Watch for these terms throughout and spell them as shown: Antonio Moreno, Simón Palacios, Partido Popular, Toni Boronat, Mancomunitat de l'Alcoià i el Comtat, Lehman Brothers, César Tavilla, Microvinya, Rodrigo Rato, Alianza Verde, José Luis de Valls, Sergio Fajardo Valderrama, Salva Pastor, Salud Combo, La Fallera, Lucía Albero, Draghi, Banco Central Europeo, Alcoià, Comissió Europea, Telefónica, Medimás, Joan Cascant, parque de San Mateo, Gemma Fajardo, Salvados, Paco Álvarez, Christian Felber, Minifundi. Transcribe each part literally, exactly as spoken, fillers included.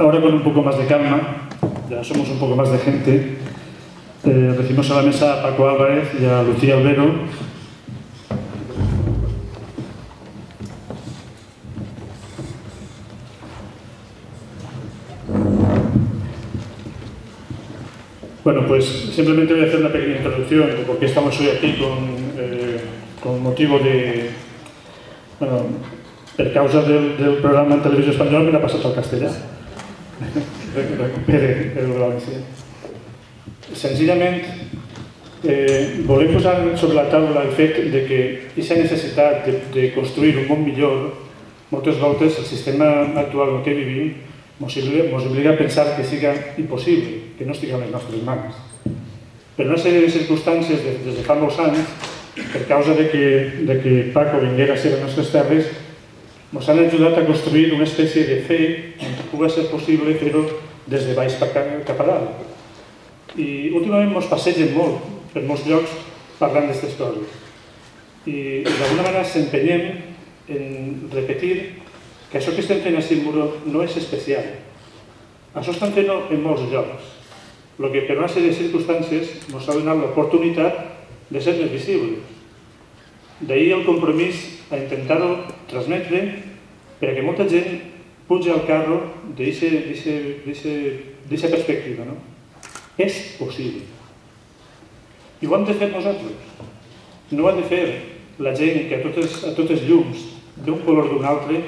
ahora con un poco más de calma, ya somos un poco más de gente, eh, recibimos a la mesa a Paco Álvarez y a Lucía Albero, Bueno, pues simplemente voy a hacer una pequeña introducción de por qué estamos hoy aquí con, eh, con motivo de... Bueno, per causa del, del programa en Televisió Espanyola me l'ha passat al castellà. Recupere el valencià. Senzillament, eh, volem posar sobre la taula el fet de que aquesta necessitat de, de construir un món millor, moltes voltes el sistema actual en què vivim ens obliga a pensar que siga impossible, que no estigui en les nostres mans. Però en una sèrie de circumstàncies des de fa molts anys, per causa de que Paco vinguera a ser a les nostres terres, ens han ajudat a construir una espècie de fe on pugui ser possible fer-ho des de baix cap a dalt. I últimament ens passegen molt per molts llocs parlant d'aquestes coses. I d'alguna manera s'empenyem en repetir que això que estem fent a Muro no és especial. Això estem fent en molts llocs. El que per una sèrie de circumstàncies ens ha donat l'oportunitat de ser més visibles. D'ahir el compromís a intentar-ho transmetre perquè molta gent puja al carro d'aquesta perspectiva. És possible. I ho hem de fer nosaltres. No ho ha de fer la gent que a totes llums, d'un color d'un altre,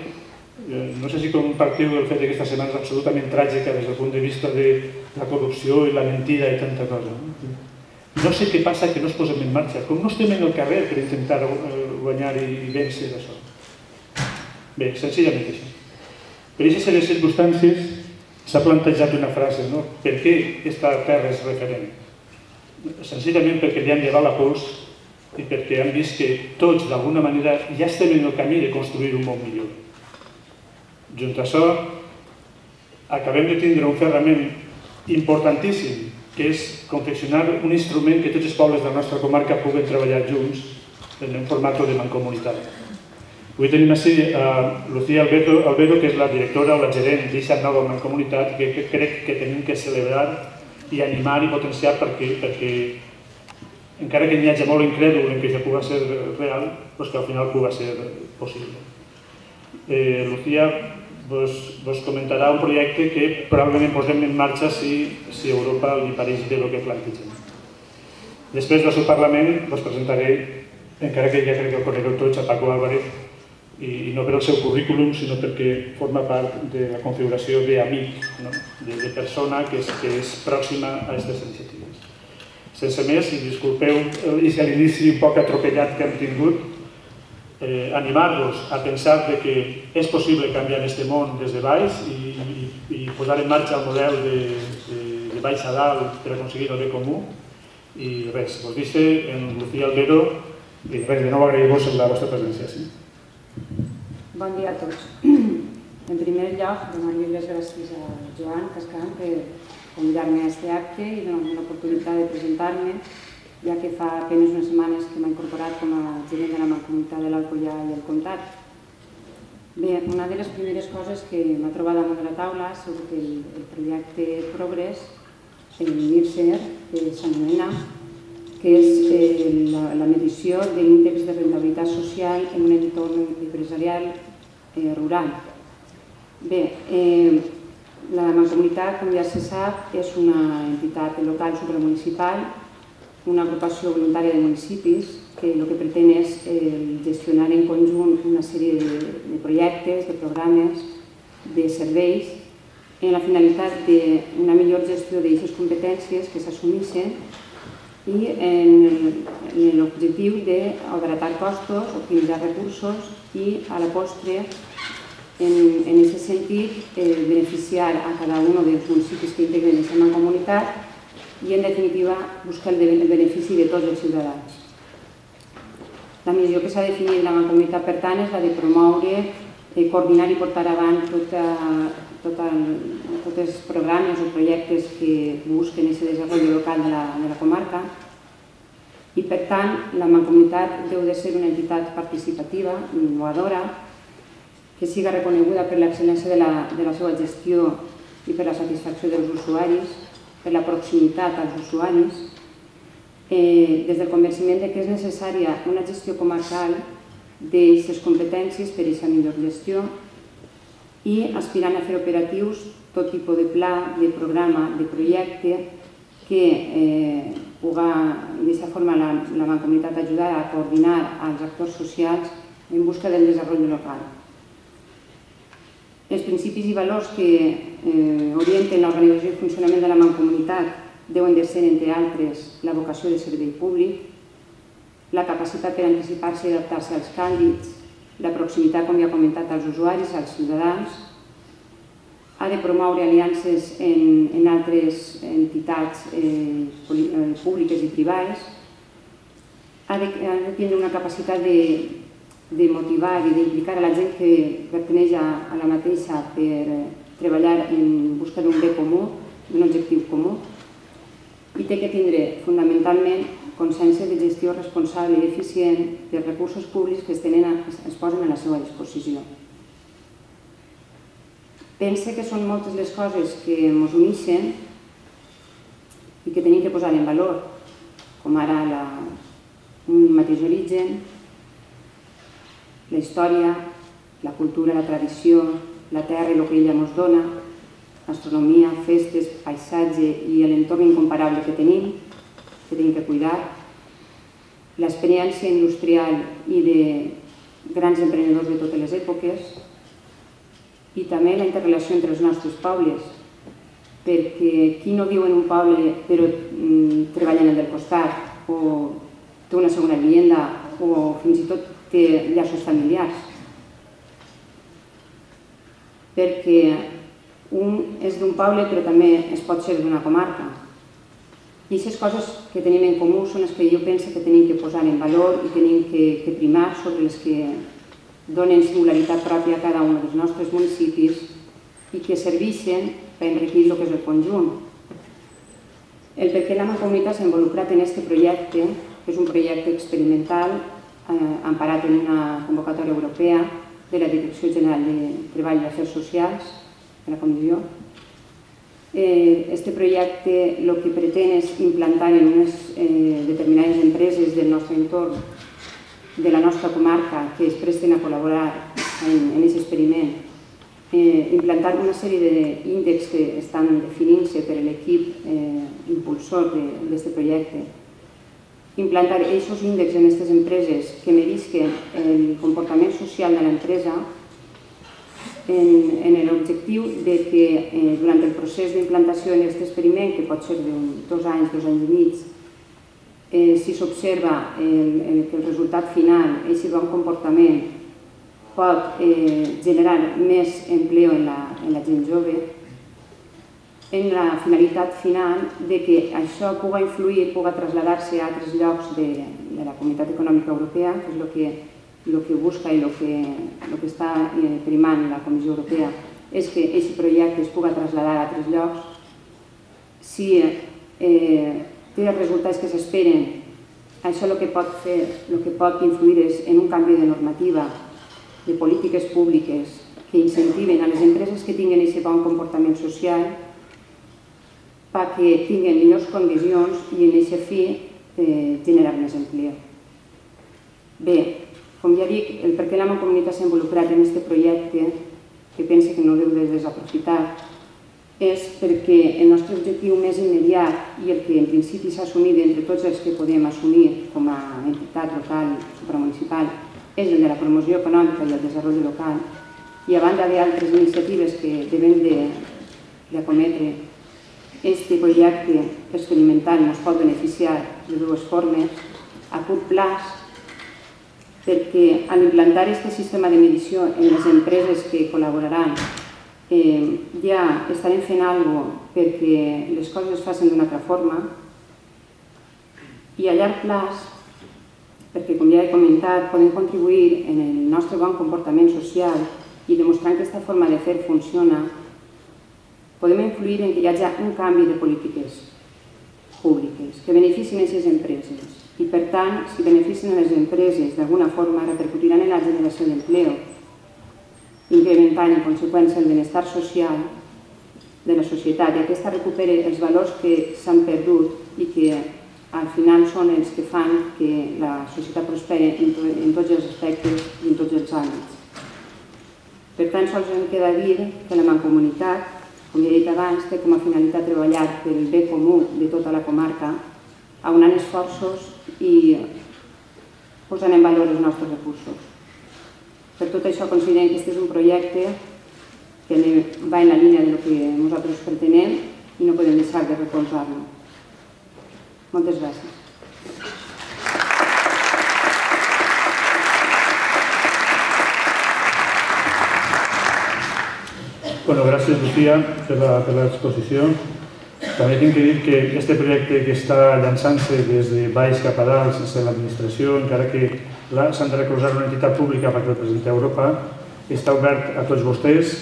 no sé si compartiu el fet que aquesta setmana és absolutament tràgica des del punt de vista de la corrupció i la mentida i tanta cosa. No sé què passa que no es posem en marxa, com no estem en el carrer per intentar guanyar i vèncer això. Bé, senzillament això. Per aquestes les circumstàncies s'ha plantejat una frase, no? Per què aquesta terra és referent? Senzillament perquè li han llevat la pols i perquè han vist que tots d'alguna manera ja estem en el camí de construir un món millor. Junt a això, acabem de tindre un ferrament importantíssim, que és confeccionar un instrument que tots els pobles de la nostra comarca puguen treballar junts en un format de mancomunitat. Avui tenim així a Lucía Albero, que és la directora o la gerent d'aquesta nova mancomunitat, que crec que hem de celebrar i animar i potenciar perquè, encara que n'hi hagi molt incrèdul que això pugui ser real, que al final pugui ser possible. Lucía vos comentarà un projecte que probablement posem en marxa si Europa li pareix bé el que plantegem. Després del seu Parlament vos presentaré, encara que ja crec que el conegueu tots, a Paco Álvarez, i no per el seu currículum, sinó perquè forma part de la configuració d'amic, de persona que és pròxima a aquestes iniciatives. Sense més, i disculpeu aquest inici poc atropellat que hem tingut, animar-los a pensar que és possible canviar aquest món des de baix i posar en marxa el model de baix a dalt per aconseguir el bé comú. I res, vos deixo en Lucía Albero i res, de nou agrair-vos la vostra presència. Bon dia a tots. En primer lloc, donar-li les gràcies a Joan Cascant per convidar-me a aquest acte i donar-me l'oportunitat de presentar-me, ja que fa apenas unes setmanes que m'ha incorporat com a gerent de la Mancomunitat de l'Alcoià i el Comtat. Bé, una de les primeres coses que m'ha trobat damunt de la taula és sobre el projecte Progrés, el MIRSER, que s'anomena, que és la medició de l'índex de rendibilitat social en un entorn empresarial rural. Bé, la Mancomunitat, com ja se sap, és una entitat local supramunicipal, una agrupació voluntària de municipis que el que pretén és gestionar en conjunt una sèrie de projectes, de programes, de serveis, amb la finalitat d'una millor gestió d'aquestes competències que s'assumissin i amb l'objectiu d'abaratar costos, optimitzar recursos i, a la postre, en aquest sentit, beneficiar a cada un dels municipis que integren la mancomunitat i, en definitiva, buscar el benefici de tots els ciutadans. La missió que s'ha definit la mancomunitat, per tant, és la de promoure, coordinar i portar avant tots els programes o projectes que busquen aquest desenvolupament local de la comarca. I, per tant, la mancomunitat deu de ser una entitat participativa, innovadora, que siga reconeguda per l'excel·lència de la seva gestió i per la satisfacció dels usuaris, per la proximitat als usuaris, des del convenciment que és necessària una gestió comarcal d'aquestes competències per a aquesta millor gestió i aspirant a fer operatius tot tipus de pla, de programa, de projecte que d'aquesta forma la Mancomunitat ajudarà a coordinar els actors socials en busca del desenvolupament local. Els principis i valors que orienten l'organització i funcionament de la Mancomunitat deuen de ser, entre altres, la vocació de servei públic, la capacitat per anticipar-se i adaptar-se als canvis, la proximitat, com ja he comentat, als usuaris, als ciutadans, ha de promoure aliances en altres entitats públiques i privades, ha de tenir una capacitat de motivar i d'implicar a la gent que perteneix a la mateixa per treballar en busca d'un bé comú, d'un objectiu comú, i té que tindre fundamentalment consciència de gestió responsable i eficient dels recursos públics que es posen a la seva disposició. Pense que són moltes les coses que ens uneixen i que hem de posar en valor, com ara un mateix origen, la història, la cultura, la tradició, la terra i el que ella ens dona, astronomia, festes, paisatge i l'entorn incomparable que tenim, que hem de cuidar, l'experiència industrial i de grans emprenedors de totes les èpoques, i també la interrelació entre els nostres pobles, perquè qui no viu en un poble però treballa en el del costat o té una segona vivenda o fins i tot té llaços familiars, perquè un és d'un poble però també es pot ser d'una comarca, i aquestes coses que tenim en comú són les que jo penso que hem de posar en valor i hem de primar sobre les que donen singularitat pròpia a cada un dels nostres municipis i que serveixen per enriquir el que és el conjunt. El perquè la Mancomunitat s'ha involucrat en aquest projecte, que és un projecte experimental emparat en una convocatòria europea de la Direcció General de Treball i Afers Socials, de la Comissió. Este projecte el que pretén és implantar en unes determinades empreses del nostre entorn de la nostra comarca que es presten a col·laborar en aquest experiment, implantar una sèrie d'índexs que estan definint-se per l'equip impulsor d'aquest projecte, implantar aquests índexs en aquestes empreses que medisquen el comportament social de l'empresa en l'objectiu que durant el procés d'implantació en aquest experiment, que pot ser de dos anys, dos anys i mig, si s'observa que el resultat final, aquest bon comportament, pot generar més empleo en la gent jove, en la finalitat final que això pugui influir i pugui traslladar-se a altres llocs de la Comunitat Econòmica Europea, que és el que busca i el que està primant la Comissió Europea, és que aquest projecte es pugui traslladar a altres llocs. Si té els resultats que s'esperen, això el que pot fer, el que pot influir és en un canvi de normativa, de polítiques públiques que incentiven a les empreses que tinguin aquest bon comportament social perquè tinguin millors condicions i en aquest fi generar més empleo. Bé, com ja dic, el perquè la Mancomunitat s'ha involucrat en aquest projecte, que penso que no deu de desaprofitar, és perquè el nostre objectiu més immediat i el que en principi s'ha assumit entre tots els que podem assumir com a entitat local i supramunicipal és el de la promoció econòmica i el desenvolupament local, i a banda d'altres iniciatives que devem d'acometre, aquest projecte experimental ens pot beneficiar de dues formes: a curt termini, perquè a l'implantar aquest sistema de medició en les empreses que col·laboraran ja estarem fent alguna cosa perquè les coses es facin d'una altra forma, i a llarg termini perquè, com ja he comentat, podem contribuir en el nostre bon comportament social i demostrant que aquesta forma de fer funciona, podem influir en que hi hagi un canvi de polítiques públiques que beneficien aquestes empreses i, per tant, si beneficien les empreses d'alguna forma repercutiran en la generació d'empleo, incrementant en conseqüència el benestar social de la societat, i aquesta recupera els valors que s'han perdut i que al final són els que fan que la societat prosperi en tots els aspectes i en tots els àmbits. Per tant, sols em queda dir que la Mancomunitat, com ja he dit abans, té com a finalitat treballar pel bé comú de tota la comarca, aunant esforços i posant en valor els nostres recursos. Per tot això considerem que aquest és un projecte que va en la línia del que nosaltres pretenem i no podem deixar de recolzar-lo. Moltes gràcies. Bueno, gràcies, Lucía, per l'exposició. També tinc que dir que aquest projecte que està llançant-se des de baix cap a dalt, sense l'administració, encara que s'han de recolzar una entitat pública perquè representi Europa, està obert a tots vostès,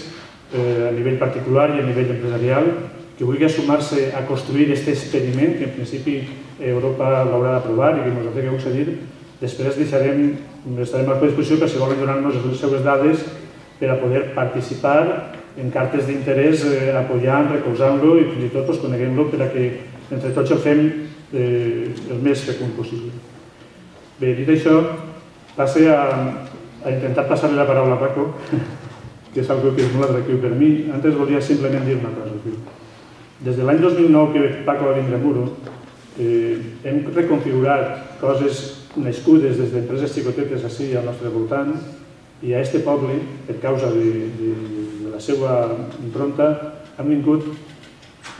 a nivell particular i a nivell empresarial, que vulgui sumar-se a construir aquest experiment que en principi Europa l'haurà d'aprovar i que nosaltres hem aconseguit. Després deixarem, estarem a la disposició per si volen donar-nos les seves dades per a poder participar en cartes d'interès, apoyant, recolzant-lo i fins i tot coneguem-lo perquè entre tots el fem el més fecund possible. Bé, dit això, passe a intentar passar-li la paraula a Paco, que és una cosa que és molt atractiu per mi. Antes volia simplement dir una cosa. Des de l'any dos mil nou que Paco va vindre a Muro, hem reconfigurat coses nascudes des d'empreses xicotetes així al nostre voltant i a este poble, per causa de la seva impronta, han vingut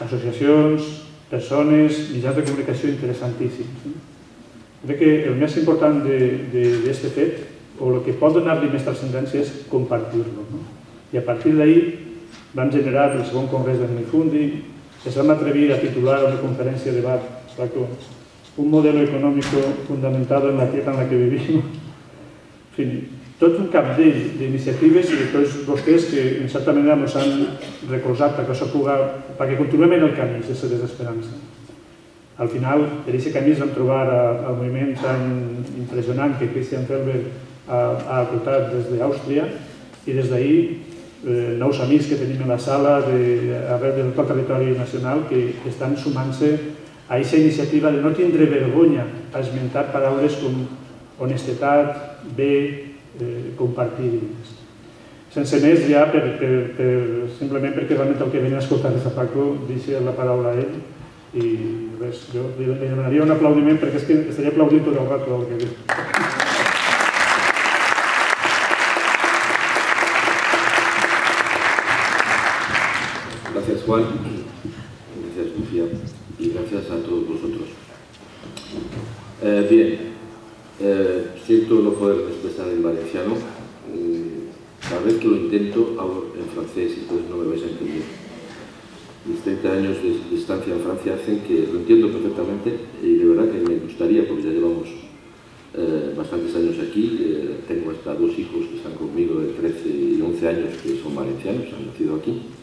associacions, persones, mitjans de comunicació interessantíssims. Crec que el més important d'aquest fet, o el que pot donar-li més transcendència, és compartir-lo. I a partir d'ahir vam generar el segon congrés del Minifundi, ens vam atrevir a titular una conferència de debat, un modelo económico fundamentado en la tierra en la que vivimos. En fi, tot un cabdell d'iniciatives i de tots vostès que en certa manera ens han recolzat perquè continuem en el camí sense desesperança. Al final, per aquest camí ens vam trobar el moviment tan impressionant que Christian Felber ha portat des d'Àustria i des d'ahir nous amics que tenim a la sala arreu de tot el territori nacional que estan sumant-se a aquesta iniciativa de no tindre vergonya a esmentar paraules com honestedat, bé, compartir-les. Sense més, ja, simplement perquè realment el que venia a escoltar des de Paco, deixa la paraula a ell i res, jo li demanaria un aplaudiment perquè és que estaria aplaudint tot el rato del que diu. Gràcies, Juan. Gràcies, Lucía. I gràcies a tots vosaltres. Bien. Eh, siento no poder expresar en valenciano, cada vez que lo intento hablo en francés y entonces no me vais a entender. Mis treinta años de distancia en Francia hacen que lo entiendo perfectamente y de verdad que me gustaría, porque ya llevamos eh, bastantes años aquí, eh, tengo hasta dos hijos que están conmigo de trece y once años que son valencianos, han nacido aquí,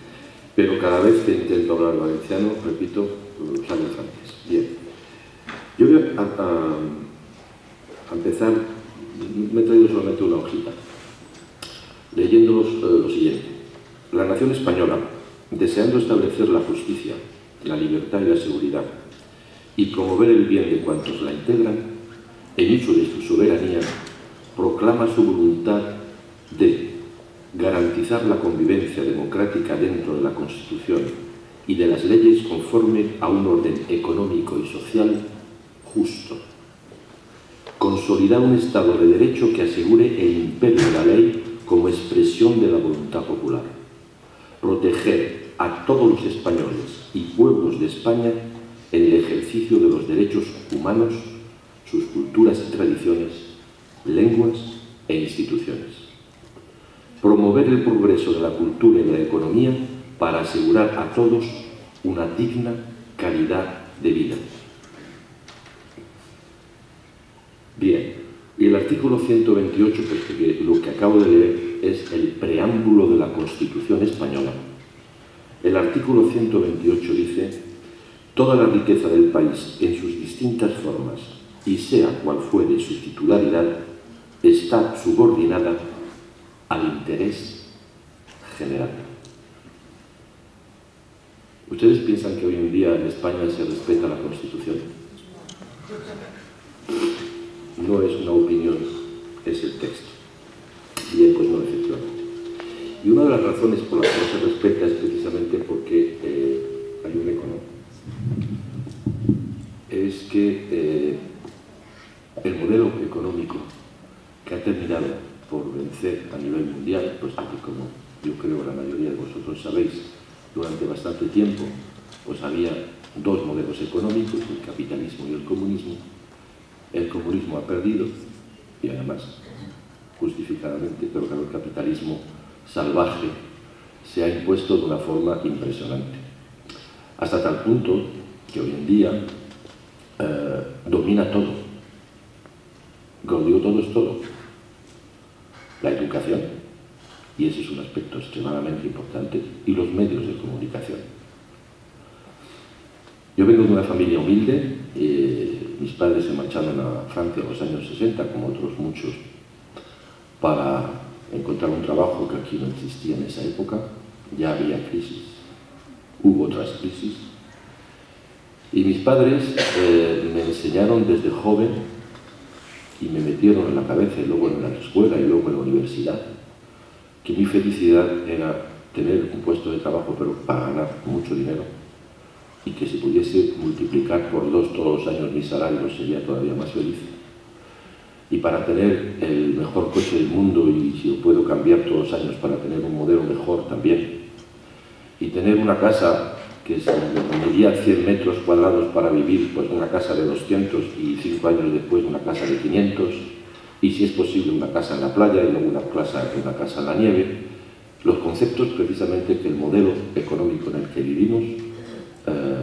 pero cada vez que intento hablar valenciano, repito, sale en francés. Bien, yo voy a, a A empezar, me he traído solamente una hojita, leyéndolos eh, lo siguiente. La nación española, deseando establecer la justicia, la libertad y la seguridad, y promover el bien de cuantos la integran, en uso de su soberanía, proclama su voluntad de garantizar la convivencia democrática dentro de la Constitución y de las leyes conforme a un orden económico y social justo. Consolidar un Estado de Derecho que asegure el imperio de la ley como expresión de la voluntad popular. Proteger a todos los españoles y pueblos de España en el ejercicio de los derechos humanos, sus culturas y tradiciones, lenguas e instituciones. Promover el progreso de la cultura y de la economía para asegurar a todos una digna calidad de vida. Bien, y el artículo ciento veintiocho, que lo que acabo de leer es el preámbulo de la Constitución española. El artículo ciento veintiocho dice: toda la riqueza del país en sus distintas formas, y sea cual fuere su titularidad, está subordinada al interés general. ¿Ustedes piensan que hoy en día en España se respeta la Constitución? No es una opinión, es el texto. Bien, pues no, efectivamente. Y una de las razones por las que no se respeta es precisamente porque, eh, ayúdenme con él, es que eh, el modelo económico que ha terminado por vencer a nivel mundial, puesto que, como yo creo la mayoría de vosotros sabéis, durante bastante tiempo pues había dos modelos económicos, el capitalismo y el comunismo. El comunismo ha perdido, y además justificadamente, pero claro, el capitalismo salvaje se ha impuesto de una forma impresionante, hasta tal punto que hoy en día eh, domina todo. Cuando digo todo, es todo. La educación, y ese es un aspecto extremadamente importante, y los medios de comunicación. Yo vengo de una familia humilde, eh, mis padres se marcharon a Francia en los años sesenta, como otros muchos, para encontrar un trabajo que aquí no existía en esa época. Ya había crisis, hubo otras crisis, y mis padres eh, me enseñaron desde joven y me metieron en la cabeza, y luego en la escuela, y luego en la universidad, que mi felicidad era tener un puesto de trabajo, pero para ganar mucho dinero, y que si pudiese multiplicar por dos todos los años mi salario sería todavía más feliz. Y para tener el mejor coche del mundo, y si lo puedo cambiar todos los años para tener un modelo mejor también. Y tener una casa que se medía cien metros cuadrados para vivir, pues una casa de doscientos, y cinco años después una casa de quinientos, y si es posible una casa en la playa y luego una casa, una casa en la nieve. Los conceptos precisamente que el modelo económico en el que vivimos eh,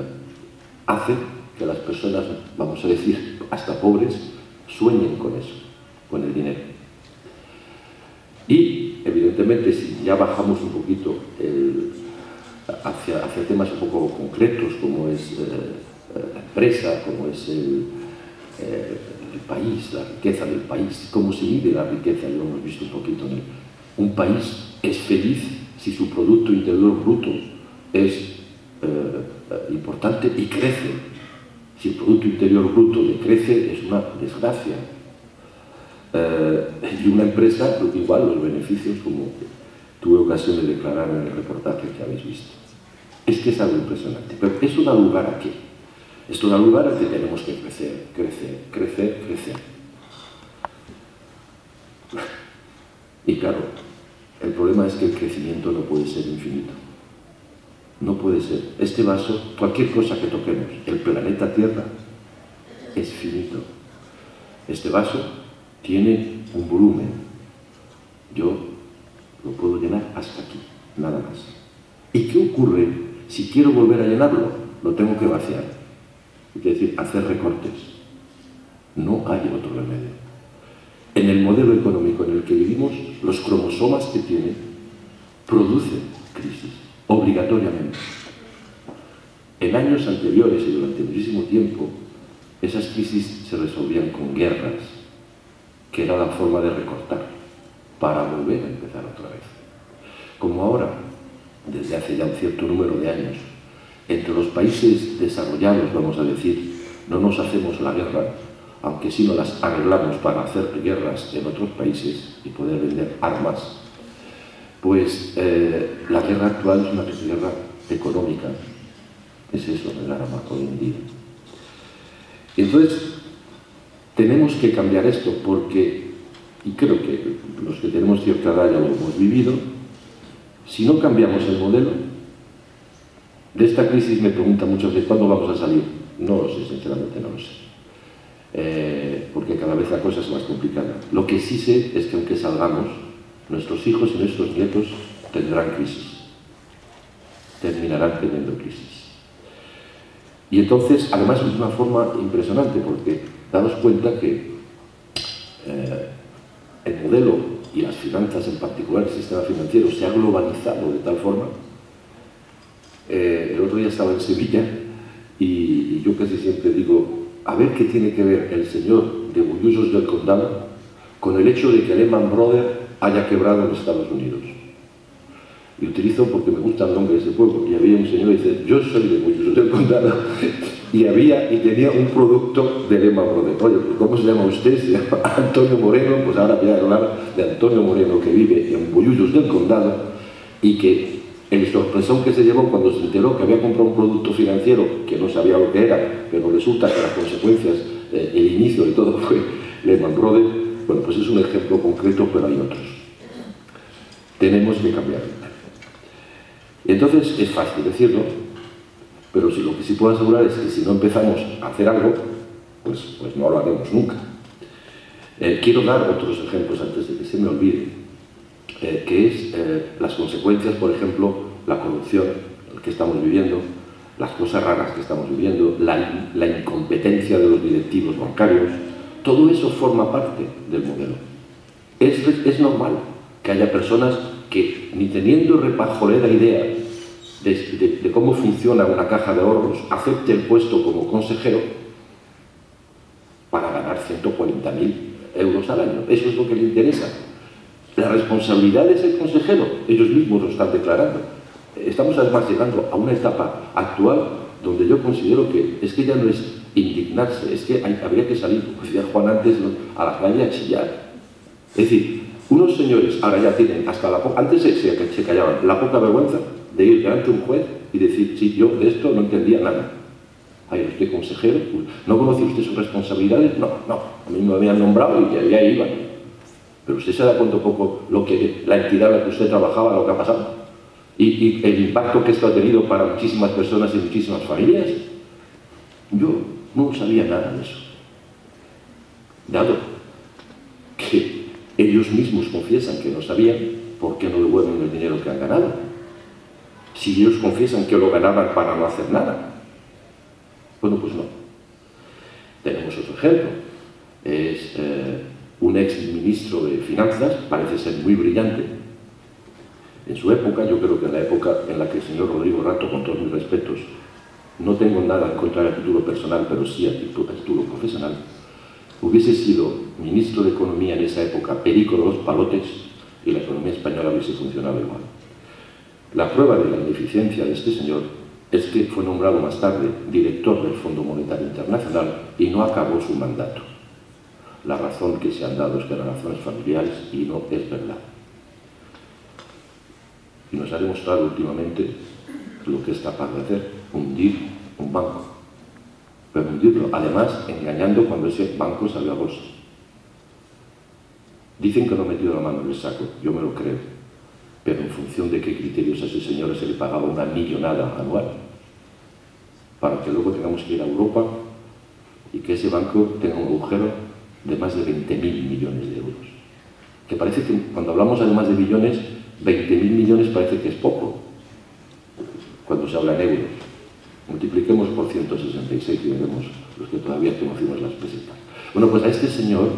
hace que las personas, vamos a decir, hasta pobres, sueñen con eso, con el dinero. Y evidentemente, si ya bajamos un poquito el... Hacia, hacia temas un poco concretos, como es eh, la empresa, como es el, eh, el país, la riqueza del país, cómo se vive la riqueza, lo hemos visto un poquito en él. Un país es feliz si su Producto Interior Bruto es eh, importante y crece. Si el Producto Interior Bruto decrece, es una desgracia. Eh, y una empresa, igual, los beneficios, como tuve ocasión de declarar en el reportaje que habéis visto. Es que es algo impresionante. Pero esto da lugar a qué? Esto da lugar a que tenemos que crecer, crecer, crecer, crecer. Y claro, el problema es que el crecimiento no puede ser infinito. No puede ser. Este vaso, cualquier cosa que toquemos, el planeta Tierra, es finito. Este vaso tiene un volumen. Yo lo puedo llenar hasta aquí, nada más. ¿Y qué ocurre si quiero volver a llenarlo? Lo tengo que vaciar. Es decir, hacer recortes. No hay otro remedio. En el modelo económico en el que vivimos, los cromosomas que tienen producen crisis, obligatoriamente. En años anteriores y durante muchísimo tiempo, esas crisis se resolvían con guerras, que era la forma de recortar, para volver a empezar otra vez. Como ahora, desde hace ya un cierto número de años, entre los países desarrollados, vamos a decir, no nos hacemos la guerra, aunque sí nos las arreglamos para hacer guerras en otros países y poder vender armas, pues eh, la guerra actual es una guerra económica. Es eso, el arma hoy en día. Entonces, tenemos que cambiar esto porque... Y creo que los que tenemos cierta edad ya lo hemos vivido. Si no cambiamos el modelo, de esta crisis me preguntan muchas veces, ¿cuándo vamos a salir? No lo sé, sinceramente no lo sé. Eh, porque cada vez la cosa es más complicada. Lo que sí sé es que aunque salgamos, nuestros hijos y nuestros nietos tendrán crisis. Terminarán teniendo crisis. Y entonces, además es una forma impresionante, porque daos cuenta que... Eh, el modelo y las finanzas en particular, el sistema financiero, se ha globalizado de tal forma. Eh, el otro día estaba en Sevilla y, y yo casi siempre digo, a ver qué tiene que ver el señor de Bullusos del Condado con el hecho de que Lehman Brothers haya quebrado en Estados Unidos. y utilizo porque me gustan los nombres de ese pueblo. Y había un señor que dice, yo soy de Mollus del Condado, y había y tenía un producto de Lehman Brothers. Oye, pues ¿cómo se llama usted? Se llama Antonio Moreno. Pues ahora voy a hablar de Antonio Moreno, que vive en Mollus del Condado, y que el sorpresón que se llevó cuando se enteró que había comprado un producto financiero que no sabía lo que era, pero resulta que las consecuencias, eh, el inicio de todo fue Lehman Brothers. Bueno, pues es un ejemplo concreto, pero hay otros. Tenemos que cambiar. Entonces es fácil decirlo, pero si lo que sí puedo asegurar es que si no empezamos a hacer algo, pues, pues no lo haremos nunca. Eh, quiero dar otros ejemplos antes de que se me olvide, eh, que es eh, las consecuencias, por ejemplo, la corrupción que estamos viviendo, las cosas raras que estamos viviendo, la, la incompetencia de los directivos bancarios. Todo eso forma parte del modelo. Es, es normal que haya personas que, ni teniendo repajolera idea de, de, de cómo funciona una caja de ahorros, acepte el puesto como consejero para ganar ciento cuarenta mil euros al año. Eso es lo que le interesa. La responsabilidad es el consejero. Ellos mismos lo están declarando. Estamos además llegando a una etapa actual donde yo considero que es que ya no es indignarse, es que hay, habría que salir, como decía Juan antes, a la playa a chillar. Es decir, unos señores ahora ya tienen hasta la poca... Antes se, se, se callaban la poca vergüenza de ir delante de un juez y decir, sí, yo de esto no entendía nada. Ay, usted consejero, ¿no conoce usted sus responsabilidades? No, no, a mí me habían nombrado y ya, ya iba. Pero usted se da cuenta un poco lo que, la entidad en la que usted trabajaba, lo que ha pasado. Y, y el impacto que esto ha tenido para muchísimas personas y muchísimas familias. Yo no sabía nada de eso. Dado que... ellos mismos confiesan que no sabían, ¿por qué no devuelven el dinero que han ganado? Si ellos confiesan que lo ganaban para no hacer nada. Bueno, pues no. Tenemos otro ejemplo. Es eh, un ex ministro de Finanzas, parece ser muy brillante. En su época, yo creo que en la época en la que el señor Rodrigo Rato, con todos mis respetos, no tengo nada en contra del título personal, pero sí el título profesional, hubiese sido ministro de Economía en esa época perico de los palotes y la economía española hubiese funcionado igual. La prueba de la ineficiencia de este señor es que fue nombrado más tarde director del Fondo Monetario Internacional y no acabó su mandato. La razón que se han dado es que eran razones familiares y no es verdad. Y nos ha demostrado últimamente lo que es capaz de hacer, hundir un banco. Pero hundirlo, además engañando cuando ese banco salió a bolsa. Dicen que no ha metido la mano en el saco, yo me lo creo, pero en función de qué criterios a ese señor se le pagaba una millonada anual, para que luego tengamos que ir a Europa y que ese banco tenga un agujero de más de veinte mil millones de euros. Que parece que cuando hablamos además de billones, veinte mil millones parece que es poco, cuando se habla en euros. Multipliquemos por ciento sesenta y seis y veremos los que todavía conocimos las pesetas. Bueno, pues a este señor,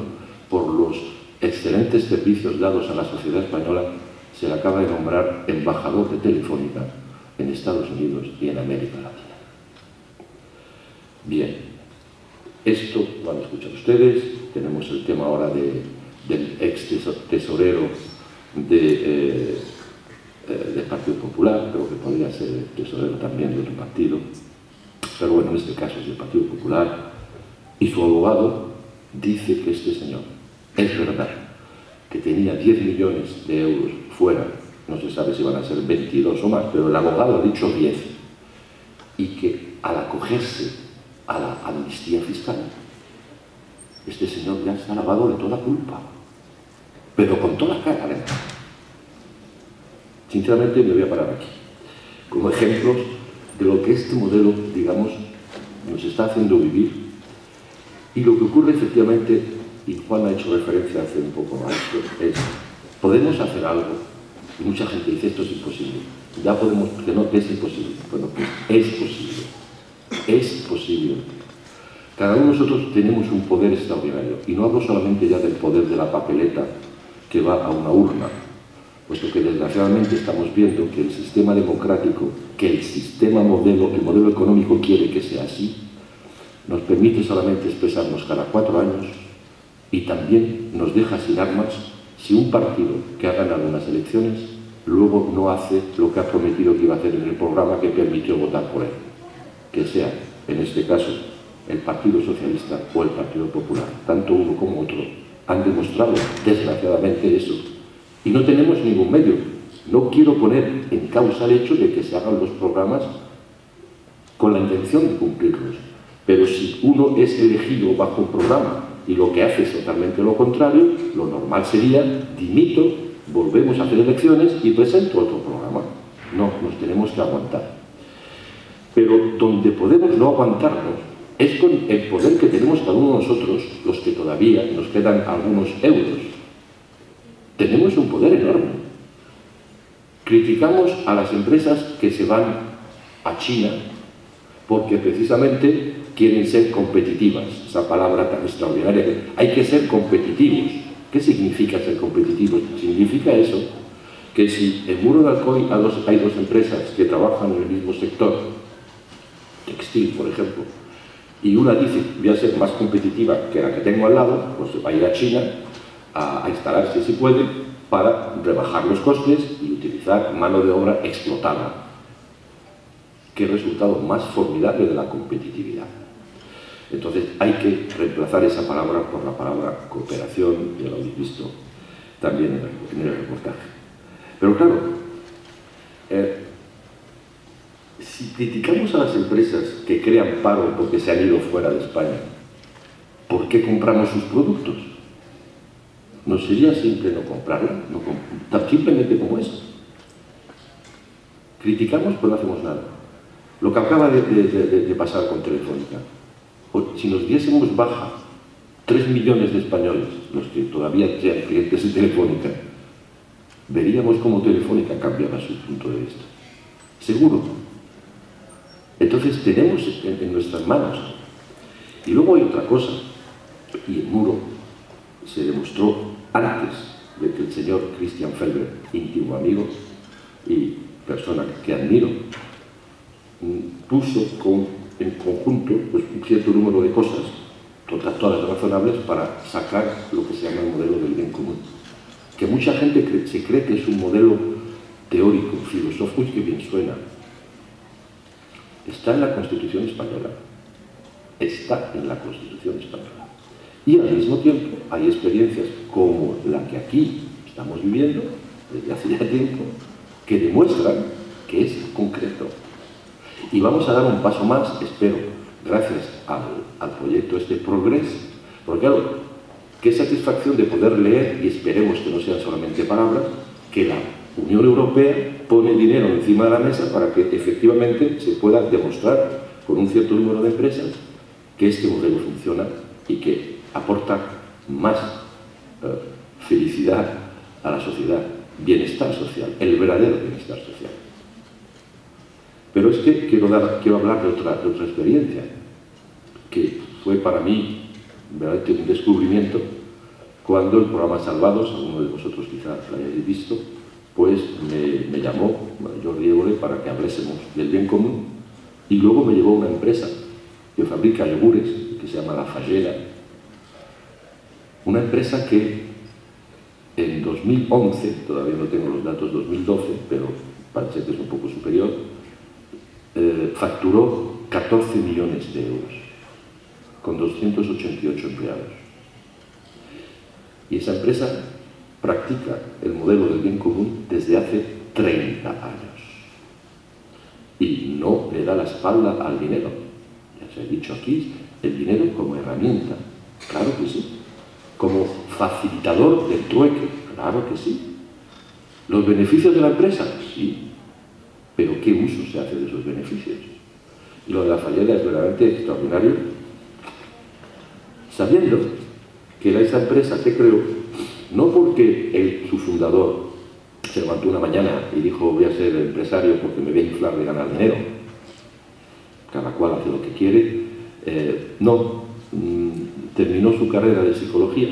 por los excelentes servicios dados a la sociedad española, se le acaba de nombrar embajador de Telefónica en Estados Unidos y en América Latina. Bien, esto lo han escuchado ustedes. Tenemos el tema ahora de, del ex tesorero de... Eh, del Partido Popular, creo que podría ser tesorero también de otro partido, pero bueno, en este caso es del Partido Popular, y su abogado dice que este señor, es verdad, que tenía diez millones de euros fuera, no se sabe si van a ser veintidós o más, pero el abogado ha dicho diez, y que al acogerse a la amnistía fiscal, este señor ya está lavado de toda culpa, pero con toda la cara. Sinceramente me voy a parar aquí, como ejemplos de lo que este modelo, digamos, nos está haciendo vivir y lo que ocurre efectivamente, y Juan ha hecho referencia hace un poco más, es, podemos hacer algo, y mucha gente dice esto es imposible, ya podemos, que no, que es imposible, bueno, pues es posible, es posible. Cada uno de nosotros tenemos un poder extraordinario, y no hablo solamente ya del poder de la papeleta que va a una urna, puesto que desgraciadamente estamos viendo que el sistema democrático, que el sistema modelo, el modelo económico quiere que sea así, nos permite solamente expresarnos cada cuatro años y también nos deja sin armas si un partido que ha ganado unas elecciones luego no hace lo que ha prometido que iba a hacer en el programa que permitió votar por él, que sea, en este caso, el Partido Socialista o el Partido Popular. Tanto uno como otro han demostrado, desgraciadamente, eso. Y no tenemos ningún medio. No quiero poner en causa el hecho de que se hagan los programas con la intención de cumplirlos. Pero si uno es elegido bajo un programa y lo que hace es totalmente lo contrario, lo normal sería, dimito, volvemos a hacer elecciones y presento otro programa. No, nos tenemos que aguantar. Pero donde podemos no aguantarnos es con el poder que tenemos cada uno de nosotros, los que todavía nos quedan algunos euros. Tenemos un poder enorme. Criticamos a las empresas que se van a China porque precisamente quieren ser competitivas. Esa palabra tan extraordinaria que hay que ser competitivos. ¿Qué significa ser competitivos? Significa eso, que si en Muro d'Alcoi hay dos empresas que trabajan en el mismo sector, textil por ejemplo, y una dice, voy a ser más competitiva que la que tengo al lado, pues va a ir a China a, a instalarse si puede, para rebajar los costes y utilizar mano de obra explotada. ¿Qué resultado más formidable de la competitividad? Entonces hay que reemplazar esa palabra por la palabra cooperación, ya lo habéis visto también en el reportaje. Pero claro, eh, si criticamos a las empresas que crean paro porque se han ido fuera de España, ¿por qué compramos sus productos? ¿No sería simple no comprarla? No comp tan simplemente como eso. Criticamos pero no hacemos nada. Lo que acaba de, de, de, de pasar con Telefónica. O, si nos diésemos baja tres millones de españoles, los que todavía sean clientes de Telefónica, veríamos cómo Telefónica cambiaba su punto de vista. Seguro. Entonces tenemos en nuestras manos. Y luego hay otra cosa, y el muro se demostró antes de que el señor Christian Felber, íntimo amigo y persona que admiro, puso con, en conjunto pues, un cierto número de cosas, todas, todas razonables, para sacar lo que se llama el modelo del bien común. Que mucha gente cree, se cree que es un modelo teórico, filosófico y que bien suena. Está en la Constitución Española. Está en la Constitución Española. Y al mismo tiempo hay experiencias como la que aquí estamos viviendo desde hace ya tiempo que demuestran que es concreto. Y vamos a dar un paso más, espero, gracias al, al proyecto este Progress, porque claro, qué satisfacción de poder leer, y esperemos que no sean solamente palabras, que la Unión Europea pone dinero encima de la mesa para que efectivamente se pueda demostrar con un cierto número de empresas que este modelo funciona y que aporta más eh, felicidad a la sociedad, bienestar social, el verdadero bienestar social. Pero es que quiero, dar, quiero hablar de otra, de otra experiencia que fue para mí verdaderamente un descubrimiento cuando el programa Salvados, alguno de vosotros quizás lo hayáis visto, pues me, me llamó Jordi Prio para que hablásemos del bien común y luego me llevó a una empresa que fabrica yogures, que se llama La Fallera. Una empresa que en dos mil once, todavía no tengo los datos dos mil doce, pero parece que es un poco superior, eh, facturó catorce millones de euros con doscientos ochenta y ocho empleados. Y esa empresa practica el modelo del bien común desde hace treinta años y no le da la espalda al dinero. Ya se ha dicho aquí, el dinero como herramienta, claro que sí, como facilitador del trueque, claro que sí, los beneficios de la empresa, sí, pero ¿qué uso se hace de esos beneficios? Y lo de La Fallera es verdaderamente extraordinario, sabiendo que esa empresa se creó no porque el, su fundador se levantó una mañana y dijo voy a ser empresario porque me voy a inflar de ganar dinero. Cada cual hace lo que quiere. Eh, no, mm, terminó su carrera de psicología,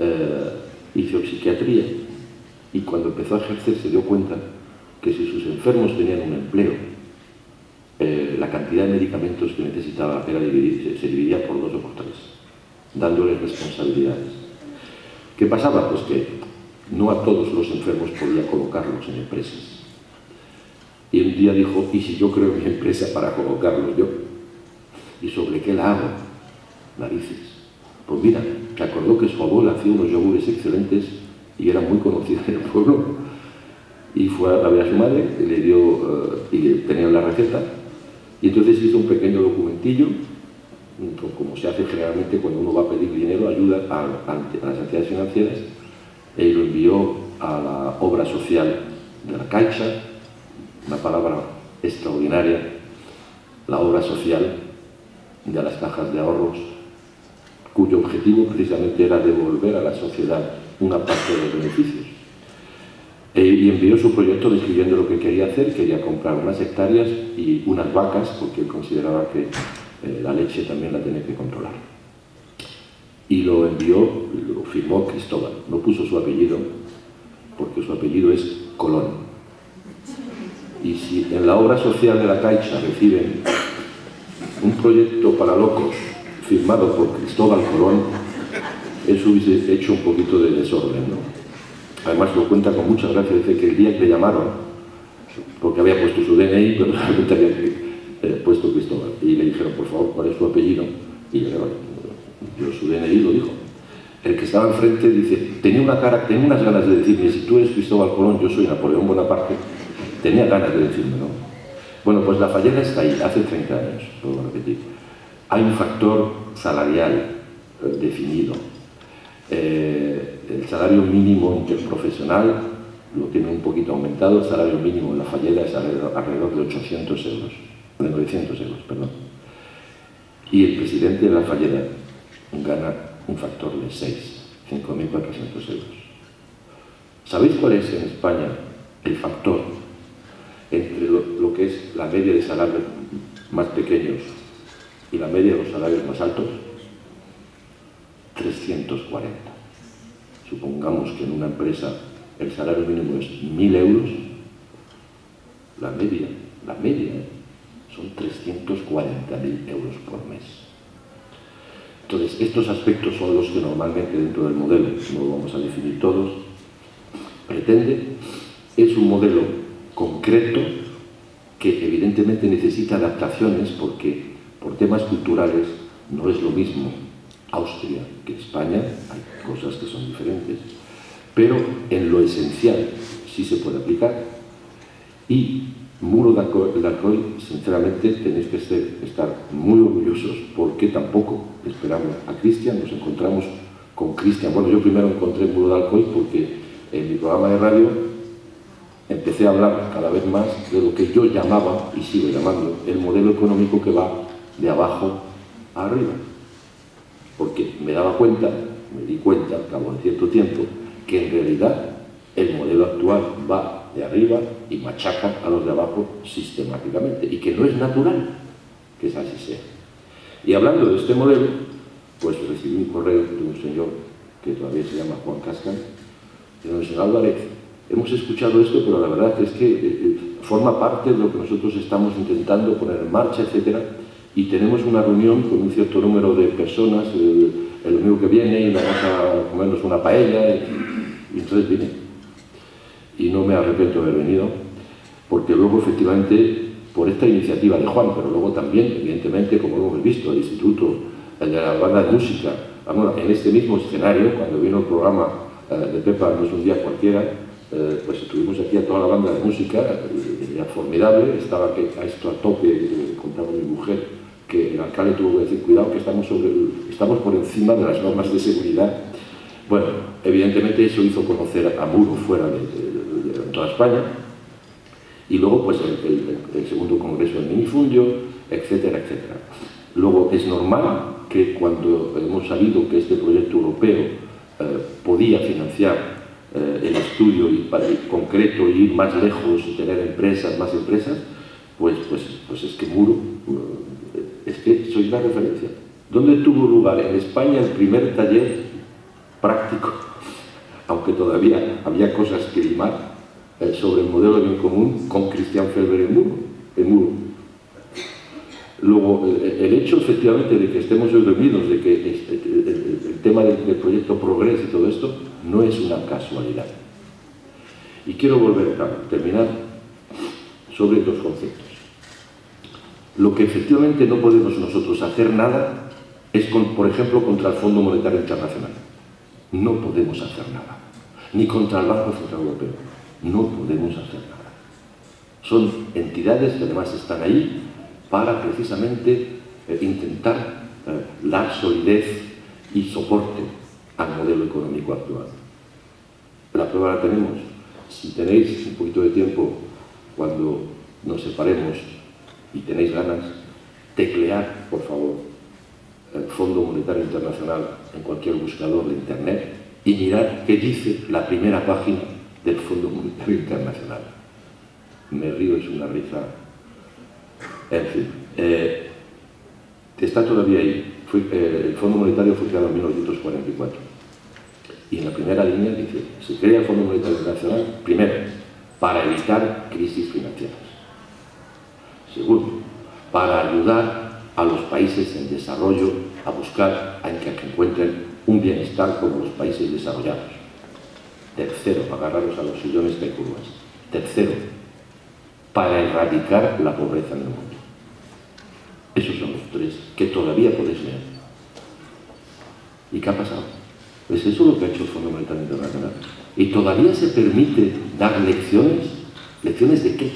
eh, hizo psiquiatría y cuando empezó a ejercer se dio cuenta que si sus enfermos tenían un empleo, eh, la cantidad de medicamentos que necesitaba era dividir, se, se dividía por dos o por tres, dándoles responsabilidades. ¿Qué pasaba? Pues que no no a todos los enfermos podía colocarlos en empresas. Y un día dijo, ¿y si yo creo mi empresa para colocarlos yo? ¿Y sobre qué la hago? Narices. Pues mira, se acordó que su abuela hacía unos yogures excelentes y era muy conocida en el pueblo. Y fue a ver a su madre y le dio, uh, y le tenían la receta. Y entonces hizo un pequeño documentillo, como se hace generalmente cuando uno va a pedir dinero, ayuda a, a las entidades financieras, y lo envió a la obra social de la Caixa, una palabra extraordinaria, la obra social de las cajas de ahorros, cuyo objetivo precisamente era devolver a la sociedad una parte de los beneficios. E, y envió su proyecto describiendo lo que quería hacer, quería comprar unas hectáreas y unas vacas, porque él consideraba que eh, la leche también la tenía que controlar. Y lo envió, lo firmó Cristóbal, no puso su apellido, porque su apellido es Colón. Y si en la obra social de la Caixa reciben un proyecto para locos firmado por Cristóbal Colón, eso hubiese hecho un poquito de desorden, ¿no? Además lo cuenta con muchas gracias, dice que el día que le llamaron, porque había puesto su D N I, pero realmente había eh, puesto Cristóbal, y le dijeron, por favor, ¿cuál es su apellido? Y le dijeron, yo su D N I lo dijo. El que estaba enfrente dice, tenía una cara, tenía unas ganas de decirme, si tú eres Cristóbal Colón, yo soy Napoleón Bonaparte. Tenía ganas de decirme, ¿no? Bueno, pues La Fallera está ahí, hace treinta años, lo voy a repetir. Hay un factor salarial definido. Eh, el salario mínimo interprofesional lo tiene un poquito aumentado, el salario mínimo en La Fallera es alrededor, alrededor de ochocientos euros, de novecientos euros, perdón. Y el presidente de La Fallera gana un factor de seis, cinco mil cuatrocientos euros. ¿Sabéis cuál es en España el factor entre lo, lo que es la media de salarios más pequeños y la media de los salarios más altos? trescientos cuarenta. Supongamos que en una empresa el salario mínimo es mil euros, la media, la media son trescientos cuarenta mil euros por mes. Entonces, estos aspectos son los que normalmente dentro del modelo, no lo vamos a definir todos, pretende. Es un modelo concreto que evidentemente necesita adaptaciones porque por temas culturales no es lo mismo Austria que España, hay cosas que son diferentes, pero en lo esencial sí se puede aplicar. Y Muro d'Alcoi, sinceramente tenéis que ser, estar muy orgullosos porque tampoco esperamos a Christian, nos encontramos con Christian. Bueno, yo primero encontré Muro d'Alcoi porque en mi programa de radio empecé a hablar cada vez más de lo que yo llamaba, y sigo llamando, el modelo económico que va de abajo a arriba. Porque me daba cuenta, me di cuenta, al cabo de cierto tiempo, que en realidad el modelo actual va de arriba y machaca a los de abajo sistemáticamente, y que no es natural que es así sea. Y hablando de este modelo, pues recibí un correo de un señor que todavía se llama Joan Cascant, de señor Álvarez. Hemos escuchado esto, pero la verdad es que eh, forma parte de lo que nosotros estamos intentando poner en marcha, etcétera. Y tenemos una reunión con un cierto número de personas, el, el domingo que viene, y vamos a comernos una paella. Y, y entonces vine. Y no me arrepiento de haber venido, porque luego, efectivamente, por esta iniciativa de Juan, pero luego también, evidentemente, como lo hemos visto, el Instituto, la banda de música, en este mismo escenario, cuando vino el programa eh, de Pepa, no es un día cualquiera. Eh, pues estuvimos aquí a toda la banda de música, eh, era formidable, estaba que, a esto a tope, eh, contaba mi mujer, que el alcalde tuvo que decir, cuidado que estamos, sobre el, estamos por encima de las normas de seguridad. Bueno, evidentemente eso hizo conocer a Muro fuera de, de, de, de toda España, y luego pues el, el, el segundo congreso del minifundio, etcétera, etcétera. Luego es normal que cuando hemos sabido que este proyecto europeo eh, podía financiar Eh, el estudio y para el concreto y ir más lejos y tener empresas, más empresas, pues, pues, pues es que Muro, es que sois la referencia. ¿Dónde tuvo lugar en España el primer taller práctico? Aunque todavía había cosas que limar eh, sobre el modelo de bien común con Christian Felber en Muro. En Muro. Luego, el hecho efectivamente de que estemos reunidos, de que el tema del proyecto Progress y todo esto no es una casualidad. Y quiero volver a terminar sobre dos conceptos. Lo que efectivamente no podemos nosotros hacer nada es, con, por ejemplo, contra el Fondo Monetario Internacional. No podemos hacer nada. Ni contra el Banco Central Europeo. No podemos hacer nada. Son entidades que además están ahí para precisamente eh, intentar eh, dar solidez y soporte al modelo económico actual. La prueba la tenemos. Si tenéis un poquito de tiempo, cuando nos separemos y tenéis ganas, teclead, por favor, el Fondo Monetario Internacional en cualquier buscador de Internet y mirad qué dice la primera página del Fondo Monetario Internacional. Me río, es una risa. En fin, eh, está todavía ahí. Fui, eh, el Fondo Monetario fue creado en mil novecientos cuarenta y cuatro. Y en la primera línea dice, se crea el Fondo Monetario Internacional, primero, para evitar crisis financieras. Segundo, para ayudar a los países en desarrollo a buscar, a que encuentren un bienestar como los países desarrollados. Tercero, para agarrarlos a los sillones de curvas. Tercero, para erradicar la pobreza en el mundo. Esos son los tres que todavía podéis leer. ¿Y qué ha pasado? Pues eso es lo que ha hecho el Fondo Monetario Internacional. ¿Y todavía se permite dar lecciones? ¿Lecciones de qué?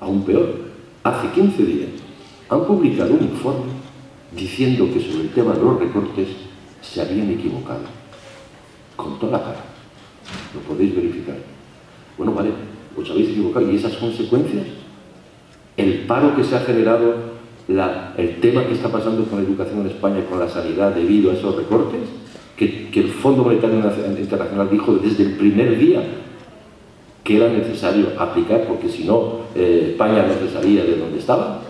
Aún peor, hace quince días han publicado un informe diciendo que sobre el tema de los recortes se habían equivocado. Con toda la cara. Lo podéis verificar. Bueno, vale, os habéis equivocado. ¿Y esas consecuencias? El paro que se ha generado, la, el tema que está pasando con la educación en España, con la sanidad debido a esos recortes, que, que el Fondo Monetario Internacional dijo desde el primer día que era necesario aplicar, porque si no, eh, España no se sabía de dónde estaba.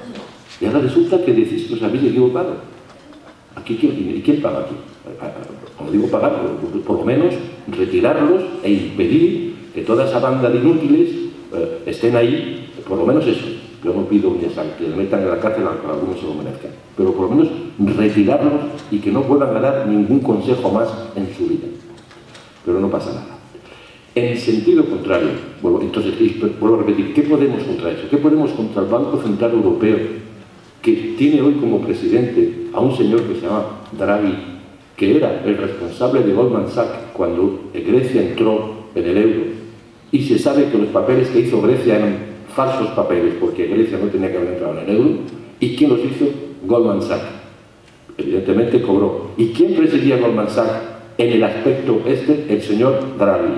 Y ahora resulta que decís que os habéis equivocado. Aquí, ¿quién, ¿Y quién paga aquí? Como digo pagar, por, por lo menos retirarlos e impedir que toda esa banda de inútiles eh, estén ahí, por lo menos eso. Yo no pido que le metan en la cárcel a que algunos se lo merezcan, pero por lo menos retirarlos y que no puedan dar ningún consejo más en su vida. Pero no pasa nada. En sentido contrario, vuelvo, entonces, vuelvo a repetir, ¿qué podemos contra eso? ¿Qué podemos contra el Banco Central Europeo, que tiene hoy como presidente a un señor que se llama Draghi, que era el responsable de Goldman Sachs cuando Grecia entró en el euro, y se sabe que los papeles que hizo Grecia eran falsos papeles, porque Grecia no tenía que haber entrado en el euro? ¿Y quién los hizo? Goldman Sachs. Evidentemente cobró. ¿Y quién presidía Goldman Sachs en el aspecto este? El señor Draghi.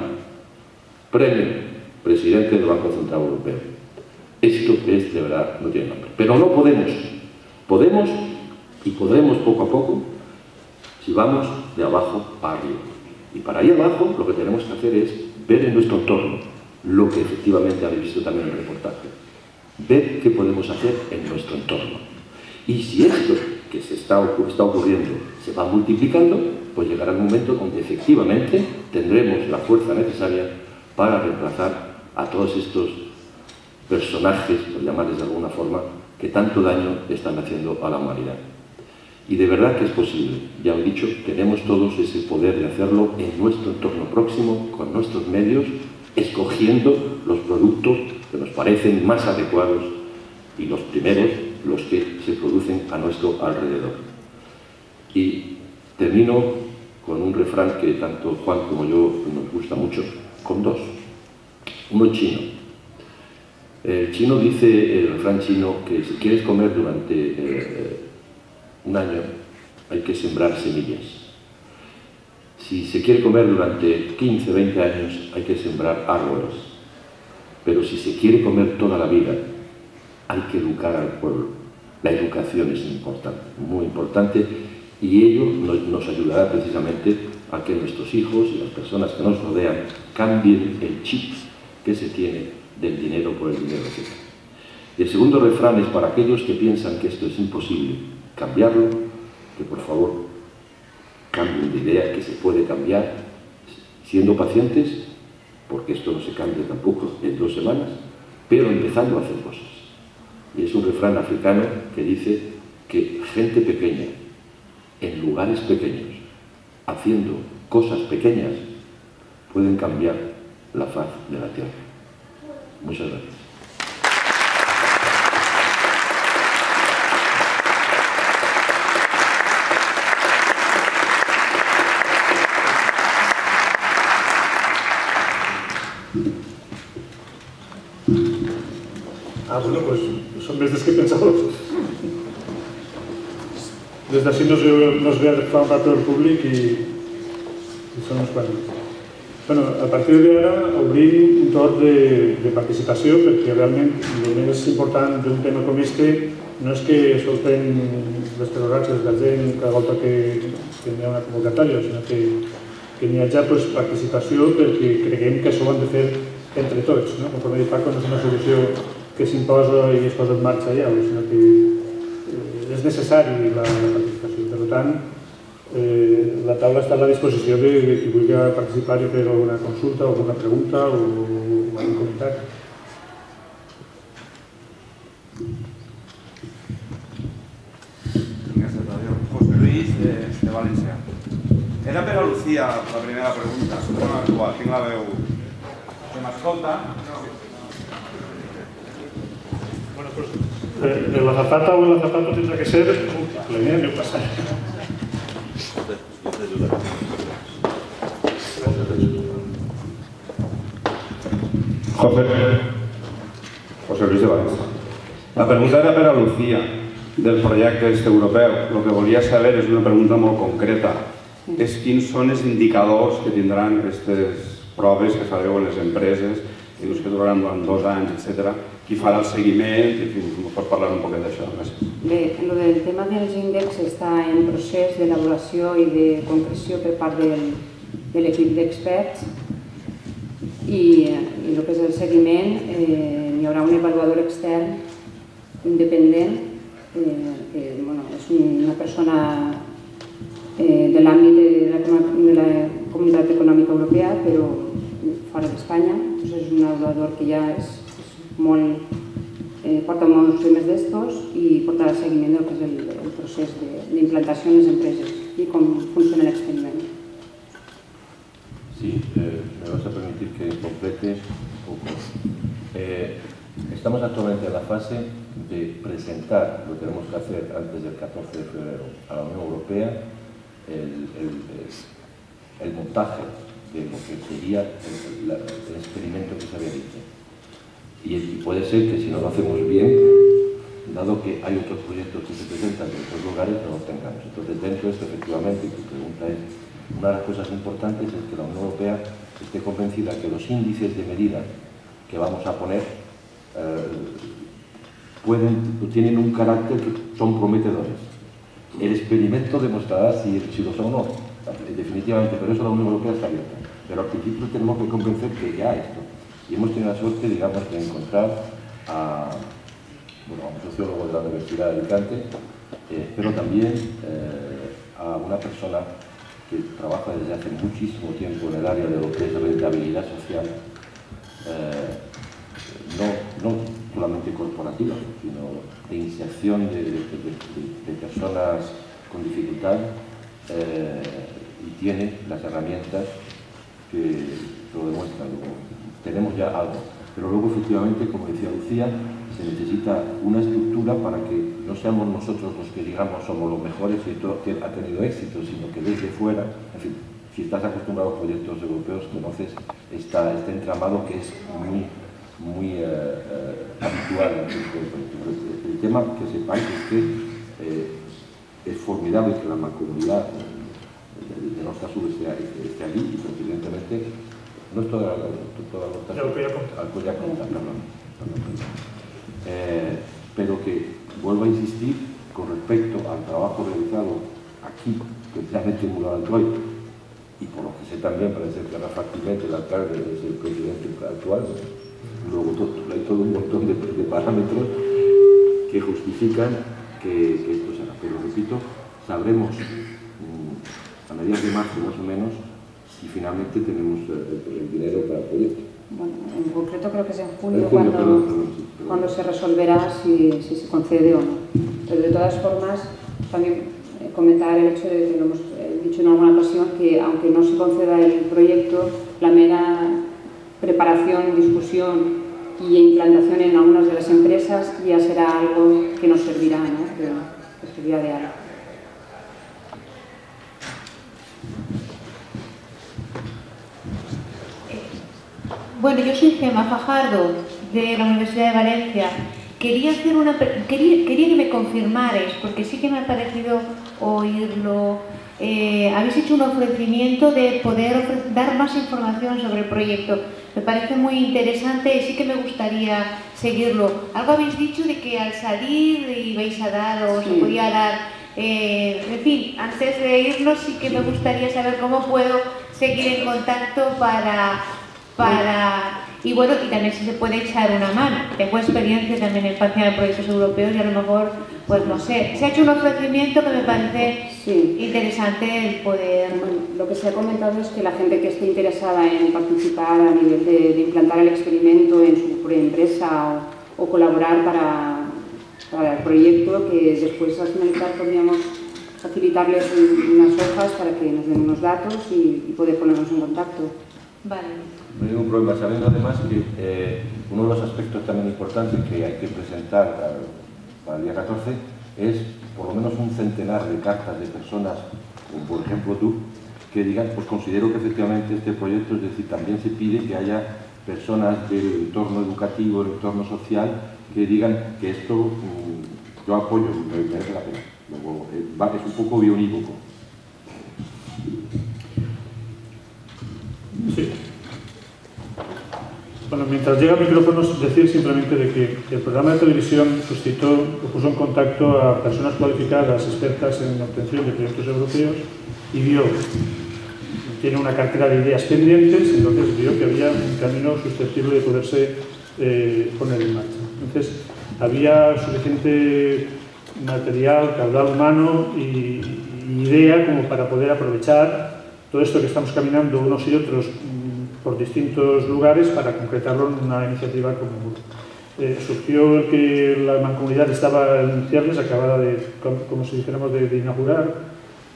Premio, presidente del Banco Central Europeo. Esto es de verdad, no tiene nombre. Pero no podemos. Podemos y podremos poco a poco si vamos de abajo para arriba. Y para ahí abajo lo que tenemos que hacer es ver en nuestro entorno lo que efectivamente habéis visto también en el reportaje. Ver qué podemos hacer en nuestro entorno. Y si esto que se está, está ocurriendo se va multiplicando, pues llegará el momento donde efectivamente tendremos la fuerza necesaria para reemplazar a todos estos personajes, por llamarles de alguna forma, que tanto daño están haciendo a la humanidad. Y de verdad que es posible, ya os he dicho, tenemos todos ese poder de hacerlo en nuestro entorno próximo, con nuestros medios, escogiendo los productos que nos parecen más adecuados y los primeros, los que se producen a nuestro alrededor. Y termino con un refrán que tanto Juan como yo nos gusta mucho, con dos. Uno chino. El chino dice, el refrán chino, que si quieres comer durante eh, un año hay que sembrar semillas. Si se quiere comer durante quince, veinte años hay que sembrar árboles. Pero si se quiere comer toda la vida hay que educar al pueblo. La educación es importante, muy importante, y ello nos, nos ayudará precisamente a que nuestros hijos y las personas que nos rodean cambien el chip que se tiene del dinero por el dinero, etcétera. Y el segundo refrán es para aquellos que piensan que esto es imposible cambiarlo, que por favor cambien de idea, que se puede cambiar siendo pacientes, porque esto no se cambia tampoco en dos semanas, pero empezando a hacer cosas. Y es un refrán africano que dice que gente pequeña, en lugares pequeños, haciendo cosas pequeñas, pueden cambiar la faz de la tierra. Muchas gracias. Ah, bueno, pues son veces que pensamos. Desde así nos ve, nos ve fan para todo el público y, y son uns quants. Bueno, a partir d'ara obrim un torn de, de participació, perquè realment el més important d'un tema com este no és que surten les prerrogatives de la gent cada volta que, que hi ha una convocatòria, sinó que, que n'hi hagi pues, participació, perquè creguem que això ho han de fer entre tots. No? Conforme dic Paco, no és una solució que s'imposa i es posa en marxa allà, sinó que és necessari la participació. Per tant, eh, la taula està a la disposició de qui vulgui participar i fer alguna consulta, alguna pregunta o algun comentari. Gràcies, David. José Luis de Valls. Era per a Lucía la primera pregunta. Bueno, igual, tinc la veu que m'escolta. Bueno, pues... en la zapata o en la zapata tendrá que ser la idea de pasar. José, José Luis de Valls. La pregunta era per a Lucía del projecte este europeu. Lo que volia saber és una pregunta molt concreta. És quins són els indicadors que tindran aquestes proves que fareu en les empreses i que duraran durant dos anys, etcètera. Qui farà el seguiment, ens pot parlar un poquet d'això, gràcies. Bé, el tema dels índexs està en procés d'elaboració i de concreció per part de l'equip d'experts i el que és el seguiment, hi haurà un avaluador extern independent, que és una persona de l'àmbit de la Comunitat Econòmica Europea, però fora d'Espanya, és un avaluador que ja és molt, eh, porta molts temes d'estos i porta el seguiment del que és el, el procés d'implantació en les empreses i com funciona l'experiment. Sí, eh, me vas a permitir que complete un poco. Eh, estamos actualmente en la fase de presentar, lo tenemos que hacer antes del catorce de febrero, a la Unión Europea el, el, el montaje de lo que sería el, el experimento que se había dicho. Y puede ser que si no lo hacemos bien, dado que hay otros proyectos que se presentan en otros lugares, no los tengamos. Entonces, dentro de esto, efectivamente, tu pregunta es, una de las cosas importantes es que la Unión Europea esté convencida que los índices de medida que vamos a poner eh, pueden, tienen un carácter que son prometedores. El experimento demostrará si, si lo son o no, definitivamente, pero eso la Unión Europea está abierta. Pero al principio tenemos que convencer que ya esto. Y hemos tenido la suerte, digamos, de encontrar a, bueno, a un sociólogo de la Universidad de Alicante, eh, pero también eh, a una persona que trabaja desde hace muchísimo tiempo en el área de lo que es rentabilidad social, eh, no, no solamente corporativa, sino de inserción de, de, de, de, de personas con dificultad, eh, y tiene las herramientas que lo demuestran. Tenemos ya algo, pero luego efectivamente, como decía Lucía, se necesita una estructura para que no seamos nosotros los que digamos somos los mejores y todo que ha tenido éxito, sino que desde fuera, en fin, si estás acostumbrado a proyectos europeos, conoces esta, este entramado que es muy, muy eh, habitual. El tema que sepáis es que eh, es formidable que la mancomunidad de, de nuestra sur esté, esté allí y, evidentemente, no es toda la Alcoià Comtat, pero que vuelvo a insistir con respecto al trabajo realizado aquí, precisamente en Muro d'Alcoi, y por lo que sé también parece que ahora fácilmente el alcalde es el presidente actual, luego todo, hay todo un montón de, de parámetros que justifican que, que esto se haga. Pero repito, sabremos mmm, a mediados de marzo más o menos y finalmente tenemos el dinero para el proyecto. Bueno, en concreto creo que es en julio, en julio cuando, perdón, perdón, sí, perdón. cuando se resolverá si, si se concede o no. Pero de todas formas, también comentar el hecho de que lo hemos dicho en alguna ocasión, que aunque no se conceda el proyecto, la mera preparación, discusión y implantación en algunas de las empresas ya será algo que nos servirá, ¿no? que, que servirá de algo. Bueno, yo soy Gemma Fajardo, de la Universidad de Valencia. Quería hacer una quería, quería que me confirmarais, porque sí que me ha parecido oírlo. Eh, habéis hecho un ofrecimiento de poder ofre dar más información sobre el proyecto. Me parece muy interesante y sí que me gustaría seguirlo. Algo habéis dicho de que al salir ibais a dar o sí. se podía dar. Eh, en fin, antes de irnos sí que me gustaría saber cómo puedo seguir en contacto para... para y bueno, y también si se puede echar una mano. Tengo experiencia también en parte de proyectos europeos y a lo mejor, pues no sé, se ha hecho un ofrecimiento que me parece sí. interesante el poder... Bueno, lo que se ha comentado es que la gente que esté interesada en participar a nivel de, de implantar el experimento en su propia empresa o, o colaborar para, para el proyecto, que después al finalizar podríamos facilitarles unas hojas para que nos den unos datos y, y poder ponernos en contacto. Vale. No hay ningún problema. Sabiendo además que eh, uno de los aspectos también importantes que hay que presentar para, para el día catorce es por lo menos un centenar de cartas de personas, como por ejemplo tú, que digan, pues considero que efectivamente este proyecto, es decir, también se pide que haya personas del entorno educativo, del entorno social, que digan que esto mmm, yo apoyo, me merece la pena. Luego, eh, va, es un poco bionívoco. Sí. Bueno, mientras llega el micrófono, decir simplemente de que el programa de televisión suscitó o puso en contacto a personas cualificadas, expertas en la obtención de proyectos europeos, y vio, tiene una cartera de ideas pendientes, entonces vio que había un camino susceptible de poderse eh, poner en marcha. Entonces, había suficiente material, caudal humano y, y idea como para poder aprovechar todo esto que estamos caminando unos y otros por distintos lugares para concretarlo en una iniciativa común. Eh, surgió que la mancomunidad estaba en ciernes, acabada de, como si dijéramos, de, de inaugurar.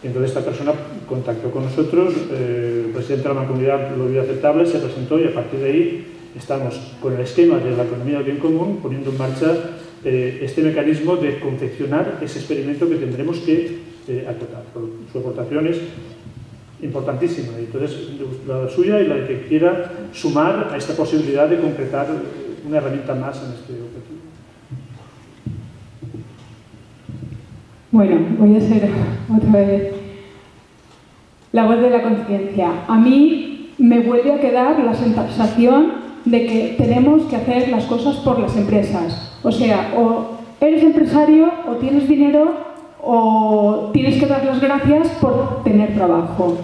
Entonces esta persona contactó con nosotros, eh, el presidente de la mancomunidad lo vio aceptable, se presentó y a partir de ahí estamos con el esquema de la economía del bien común poniendo en marcha eh, este mecanismo de confeccionar ese experimento que tendremos que eh, acotar. Su aportación es importantísima, entonces la suya y la que quiera sumar a esta posibilidad de concretar una herramienta más en este objetivo. Bueno, voy a ser otra vez la voz de la conciencia. A mí me vuelve a quedar la sensación de que tenemos que hacer las cosas por las empresas. O sea, o eres empresario o tienes dinero o tienes que dar las gracias por tener trabajo.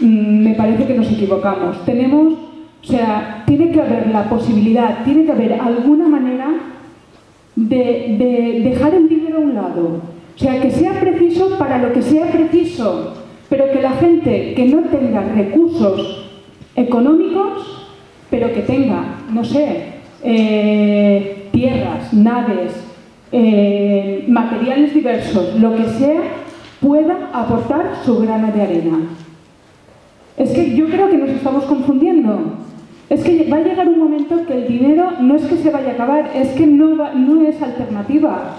Me parece que nos equivocamos. Tenemos, o sea, tiene que haber la posibilidad, tiene que haber alguna manera de, de dejar el dinero a un lado. O sea, que sea preciso para lo que sea preciso, pero que la gente que no tenga recursos económicos, pero que tenga, no sé, eh, tierras, naves, Eh, materiales diversos, lo que sea, pueda aportar su grano de arena. Es que yo creo que nos estamos confundiendo. Es que va a llegar un momento que el dinero no es que se vaya a acabar, es que no, va, no es alternativa.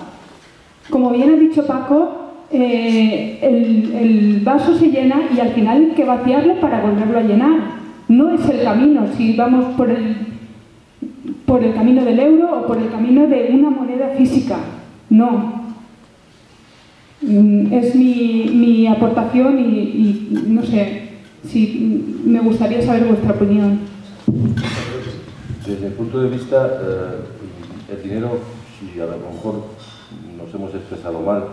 Como bien ha dicho Paco, eh, el, el vaso se llena y al final hay que vaciarlo para volverlo a llenar. No es el camino. Si vamos por el... por el camino del euro o por el camino de una moneda física. No. Es mi, mi aportación y, y no sé, si me gustaría saber vuestra opinión. Desde el punto de vista, eh, el dinero, si a lo mejor nos hemos expresado mal,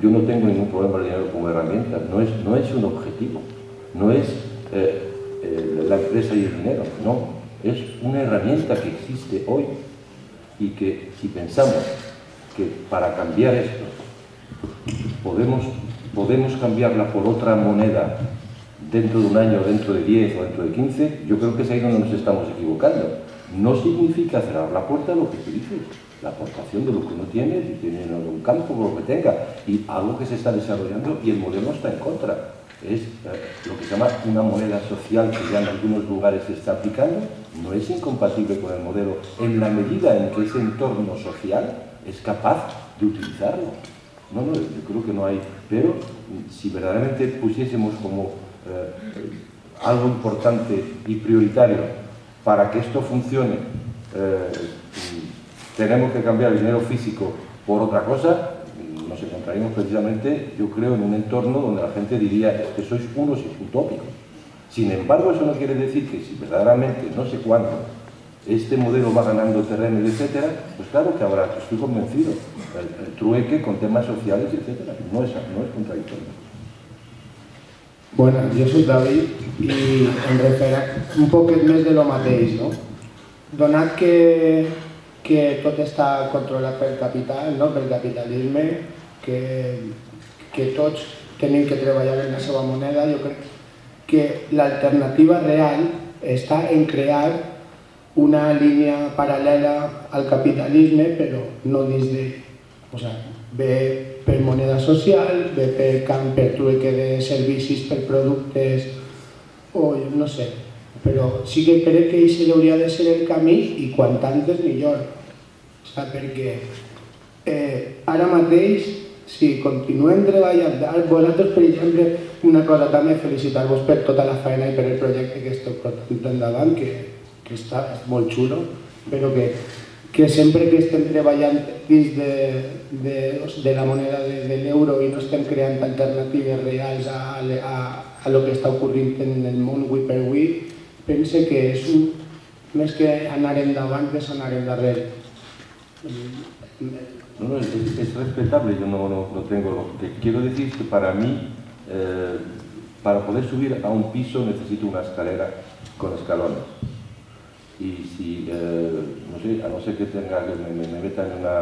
yo no tengo ningún problema con el dinero como herramienta, no es, no es un objetivo, no es eh, eh, la empresa y el dinero, no. Es una herramienta que existe hoy y que si pensamos que para cambiar esto podemos, podemos cambiarla por otra moneda dentro de un año, dentro de diez o dentro de quince, yo creo que es ahí donde nos estamos equivocando. No significa cerrar la puerta a lo que tú dices, la aportación de lo que uno tiene, si tiene un campo, lo que tenga, y algo que se está desarrollando y el modelo está en contra. es eh, lo que se llama una moneda social, que ya en algunos lugares se está aplicando, no es incompatible con el modelo en la medida en que ese entorno social es capaz de utilizarlo. No, no, yo creo que no hay, pero si verdaderamente pusiésemos como eh, algo importante y prioritario para que esto funcione, eh, tenemos que cambiar el dinero físico por otra cosa, nos encontraríamos precisamente, yo creo, en un entorno donde la gente diría que sois unos utópicos. Sin embargo, eso no quiere decir que si verdaderamente, no sé cuándo, este modelo va ganando terreno, etcétera, pues claro que habrá, estoy convencido, el, el trueque con temas sociales, etcétera, no es, no es contradictorio. Bueno, jo soc David i em referiré un poquet més de lo mateix, no? Donat que, que tot està controlat per capital, no? Per capitalisme, que, que tots tenim que treballar en la seva moneda, jo crec que l'alternativa real està en crear una línia paral·lela al capitalisme, però no dins de... O sigui, bé... per moneda social, per camp, per trueque de servicis, per productes, o no sé. Però sí que crec que aquest hauria de ser el camí i quant antes millor. Perquè ara mateix, si continuem treballant, vosaltres, per exemple, una cosa també, felicitar-vos per tota la feina i per el projecte que esteu portant endavant, que està molt xulo, però que... que sempre que estem treballant dins de la moneda de l'euro i no estem creant alternatives reals a el que està ocorrint en el món avui per avui, pense que és un... més que anar endavant, és anar endarrere. No, no, és respetable, jo no tengo... Lo que quiero decir es que para mí, para poder subir a un piso necesito una escalera con escalones. Y si, eh, no sé, a no ser que tenga, que me, me metan en, una,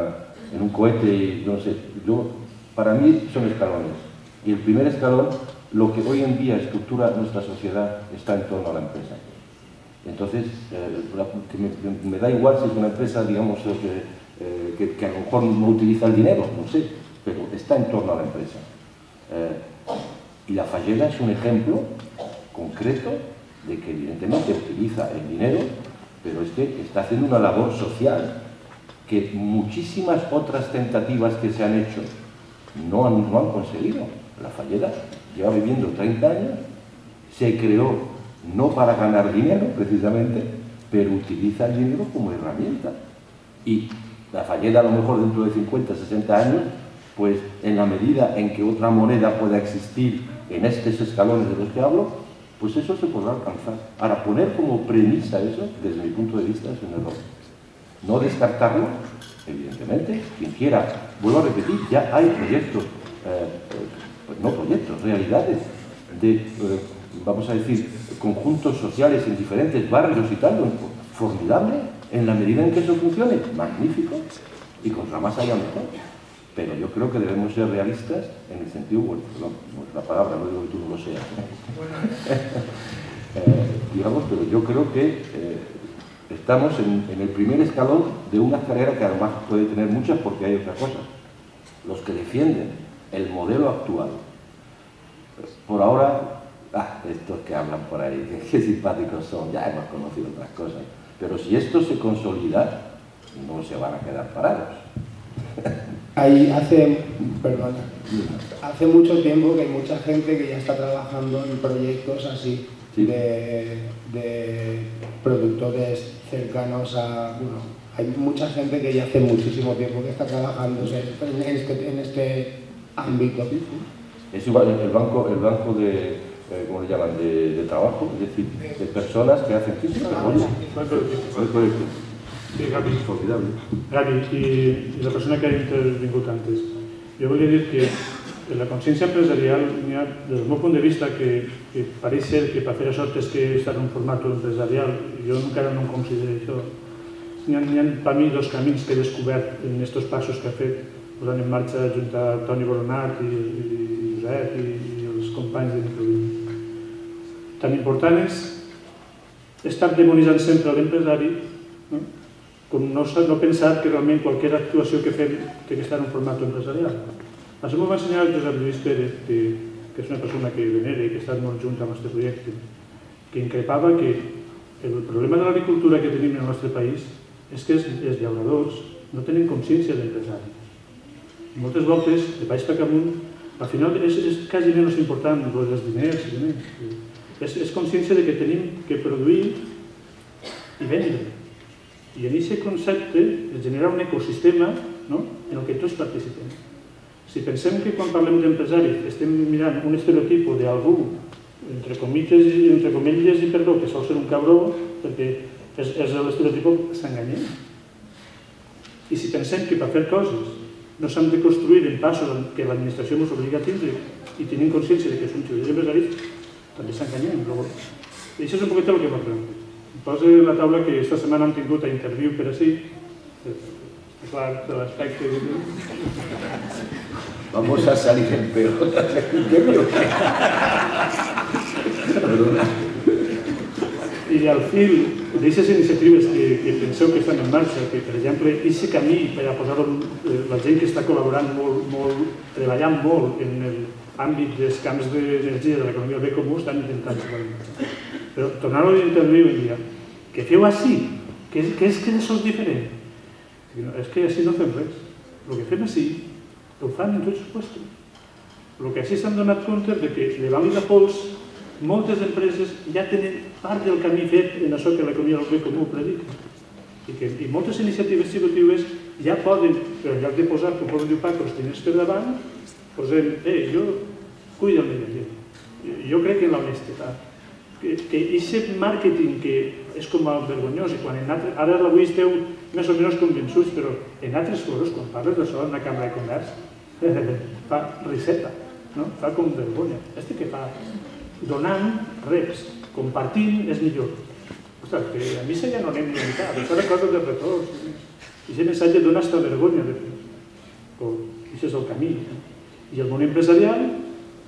en un cohete y no sé, yo, para mí son escalones. Y el primer escalón, lo que hoy en día estructura nuestra sociedad, está en torno a la empresa. Entonces, eh, me, me da igual si es una empresa, digamos, eh, que, que a lo mejor no utiliza el dinero, no sé, pero está en torno a la empresa. Eh, y La Fallera es un ejemplo concreto de que evidentemente utiliza el dinero, pero es que está haciendo una labor social que muchísimas otras tentativas que se han hecho no han, no han conseguido. La Fallera lleva viviendo treinta años, se creó no para ganar dinero precisamente, pero utiliza el dinero como herramienta. Y La Fallera a lo mejor dentro de cincuenta, sesenta años, pues en la medida en que otra moneda pueda existir en estos escalones de los que hablo, pues eso se podrá alcanzar. Ahora, poner como premisa eso, desde mi punto de vista, es un error. No descartarlo, evidentemente, quien quiera. Vuelvo a repetir, ya hay proyectos, eh, pues no proyectos, realidades, de, eh, vamos a decir, conjuntos sociales en diferentes barrios y tal, formidable, en la medida en que eso funcione, magnífico, y contra más allá mejor. Pero yo creo que debemos ser realistas en el sentido, bueno, perdón, la palabra, no digo que tú no lo seas, ¿no? eh, digamos, pero yo creo que eh, estamos en, en el primer escalón de una carrera que además puede tener muchas, porque hay otra cosa. Los que defienden el modelo actual, por ahora, ah, estos que hablan por ahí, qué simpáticos son, ya hemos conocido otras cosas, pero si esto se consolida, no se van a quedar parados. Ahí hace, perdón, hace mucho tiempo que hay mucha gente que ya está trabajando en proyectos así, sí, de, de productores cercanos a... Bueno, hay mucha gente que ya hace muchísimo tiempo que está trabajando en este, en este ámbito. Es igual, el banco, el banco de... ¿cómo le llaman? De, de trabajo, es decir, de personas que hacen... Sí, sí, Gabi, Gabi i la persona que ha intervingut antes. Jo volia dir que en la consciència empresarial hi ha, des del meu punt de vista, que pareix ser que per fer això tens que estar en un format empresarial. Jo encara no em considero això. Hi ha per mi dos camins que he descobert en aquests passos que ha fet posant en marxa junt a Toni Boronat i Josep i els companys de Microvinya. Tan important és estar demonitzant sempre l'empresari com no he pensat que realment qualsevol actuació que fem té que estar en un format empresarial. Això m'ho va ensenyar el Josep Lluís Pérez, que que és una persona que venera i que està molt junta amb el nostre projecte, que increpava que el problema de l'agricultura que tenim en el nostre país és que els llauradors no tenen consciència d'empresari. Moltes voltes, de baix cap amunt, al final és quasi menys important els diners. És consciència que tenim que produir i vendre. I en aquest concepte es genera un ecosistema en el que tots participem. Si pensem que quan parlem d'empresari estem mirant un estereotip d'algú, entre cometes i perdó, que sol ser un cabró, perquè és l'estereotip s'enganyem. I si pensem que per fer coses no s'han de construir en passos que l'administració ens obliga a tindre i tenim consciència que són xiulers empresaris, també s'enganyem. I això és un poquet el que parlem. Posa a la taula que aquesta setmana hem tingut a interviu per a si, de l'aspecte de vamos a salir en pelotas i al fil d'aquestes iniciatives que penseu que estan en marxa, que per exemple aquest camí per a posar la gent que està col·laborant molt, treballant molt en l'àmbit dels camps d'energia de l'economia del bé comú estan intentant treballar, però tornar-ho a interviu i dir que feu així, que és que això és diferent, és que així no fem res, el que fem així ho fan en tots els llocs. El que així s'han donat compte és que, llevant-li la pols, moltes empreses ja tenen part del camí fet en això que l'economia del bé comú predica. I moltes iniciatives civilitzatives ja poden, però en lloc de posar, com poden dir Paco, els diners per davant, posem, eh, jo cuido el medi ambient. Jo crec que en l'honestitat. Que aquest màrqueting que és com el vergonyós, ara avui esteu més o menys convençuts, però en altres foros, quan parles d'això en una cambra de comerç, fa riseta, fa com vergonya. És que fa donant reps, compartint és millor. Ostres, que a missa ja no anem ni a mirar, això era cosa de retorns. I aquest missatge dona aquesta vergonya. Això és el camí. I el món empresarial,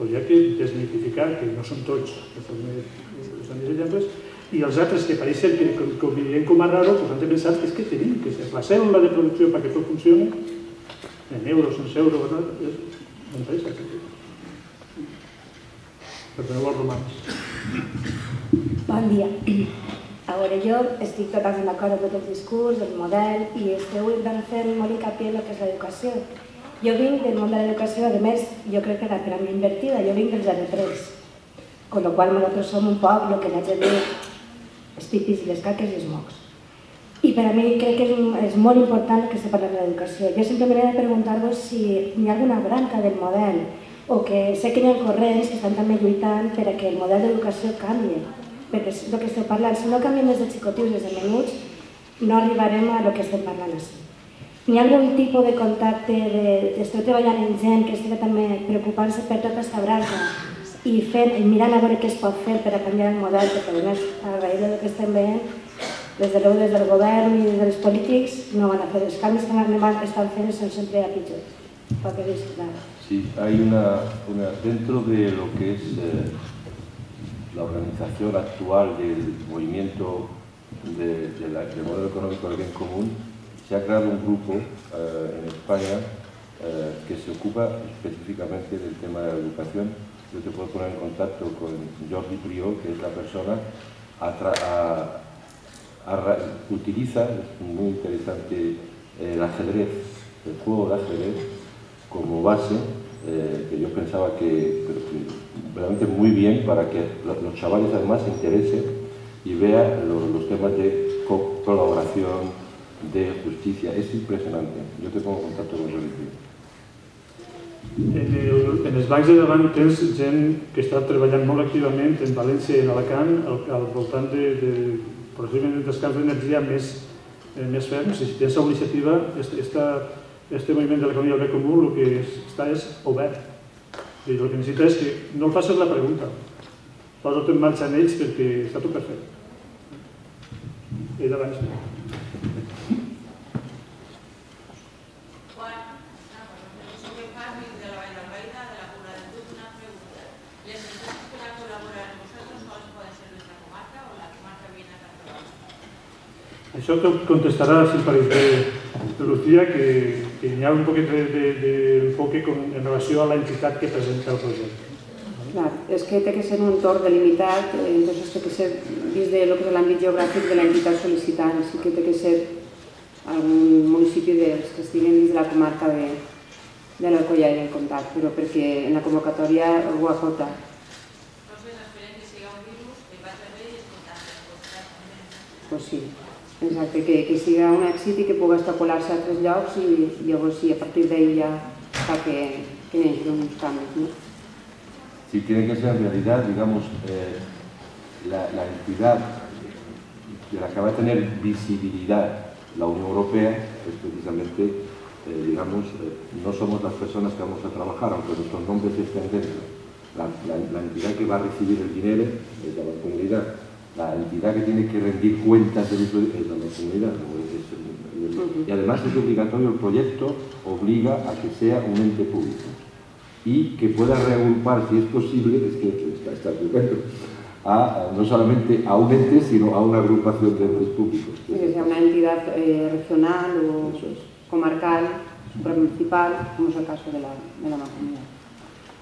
hi ha que desmitificar, que no són tots, i els altres que pareixen que ho mirem com a raro, doncs han de pensar que és que tenim, que és la cèl·lula de producció perquè tot funcioni, en euros, sense euros, no em pensa. Perdoneu els romans. Bon dia. A veure, jo estic totalment d'acord amb tot el discurs, el model, i esteu fent molt hincapié en el que és l'educació. Jo vinc del món de l'educació, a més, jo crec que era per a mi invertida, jo vinc del zero tres, con lo qual nosaltres som un poc el que la gent diu, els pipis i les caques i els mocs. I per a mi crec que és molt important que se parli de l'educació. Jo simplement he de preguntar-vos si hi ha alguna branca del model o que sé que hi ha corrents que estan també lluitant per a que el model d'educació canvi, perquè és el que esteu parlant. Si no canviem des de xicotius, des de menuts, no arribarem a el que estem parlant així. Hi ha algun tipus de contacte, esteu treballant amb gent que estigui també preocupant-se per tota aquesta branca i mirant a veure què es pot fer per a canviar el model, perquè a raó del que estem veient, des de l'U, des del govern i des dels polítics no van a fer els canvis que estan fent són sempre a pitjor. Poc he vist, clar. Sí, hay una... Dentro de lo que es la organización actual del movimiento del modelo económico del bien común, se ha creado un grupo eh, en España eh, que se ocupa específicamente del tema de la educación. Yo te puedo poner en contacto con Jordi Prio, que es la persona que utiliza, es muy interesante, eh, el ajedrez, el juego de ajedrez como base, eh, que yo pensaba que, que realmente muy bien para que los chavales además se interesen y vean los, los temas de co colaboración, de justicia. És impressionant. Jo te pongo en contacte amb el Jordi. En els bancs de davant tens gent que està treballant molt activament en València i en Alacant al voltant de procediments dels camps d'energia més ferms. Si tens la iniciativa, este moviment de l'economia del bé comú el que està és obert. El que necessita és que no facis la pregunta. Posa-te en marxa en ells perquè està tot per fer. Ell abans. Això contestarà si pareix de Lucía que hi ha un poquet d'enfoque en relació a l'entitat que presenta el projecte. clar, és que té que ser un entorn delimitat, entonces té que ser dins de lo que és l'àmbit geogràfic de l'entitat sol·licitant, així que té que ser algun municipi dels que estiguen dins de la comarca de, de l'Alcoià i el Comtat, però perquè en la convocatòria ho acota. Pues sí, exacte, que, que sigui un èxit i que pugui extrapolar-se a altres llocs i llavors sí, a partir d'ahí ja fa que, que neixen uns canvis, ¿no? Sí, tiene que ser en realidad, digamos, eh, la, la entidad de la que va a tener visibilidad la Unión Europea, es precisamente, eh, digamos, eh, no somos las personas que vamos a trabajar, aunque nuestros nombres estén dentro. La, la, la entidad que va a recibir el dinero es la Mancomunidad. La entidad que tiene que rendir cuentas de la comunidad. Y además es obligatorio, el proyecto obliga a que sea un ente público y que pueda reagrupar, si es posible, es que está, está estupendo, a, no solamente a un ente, sino a una agrupación de entes públicos. Sí, que sea una entidad eh, regional o es. comarcal, municipal, como es el caso de la, de la Mancomunidad.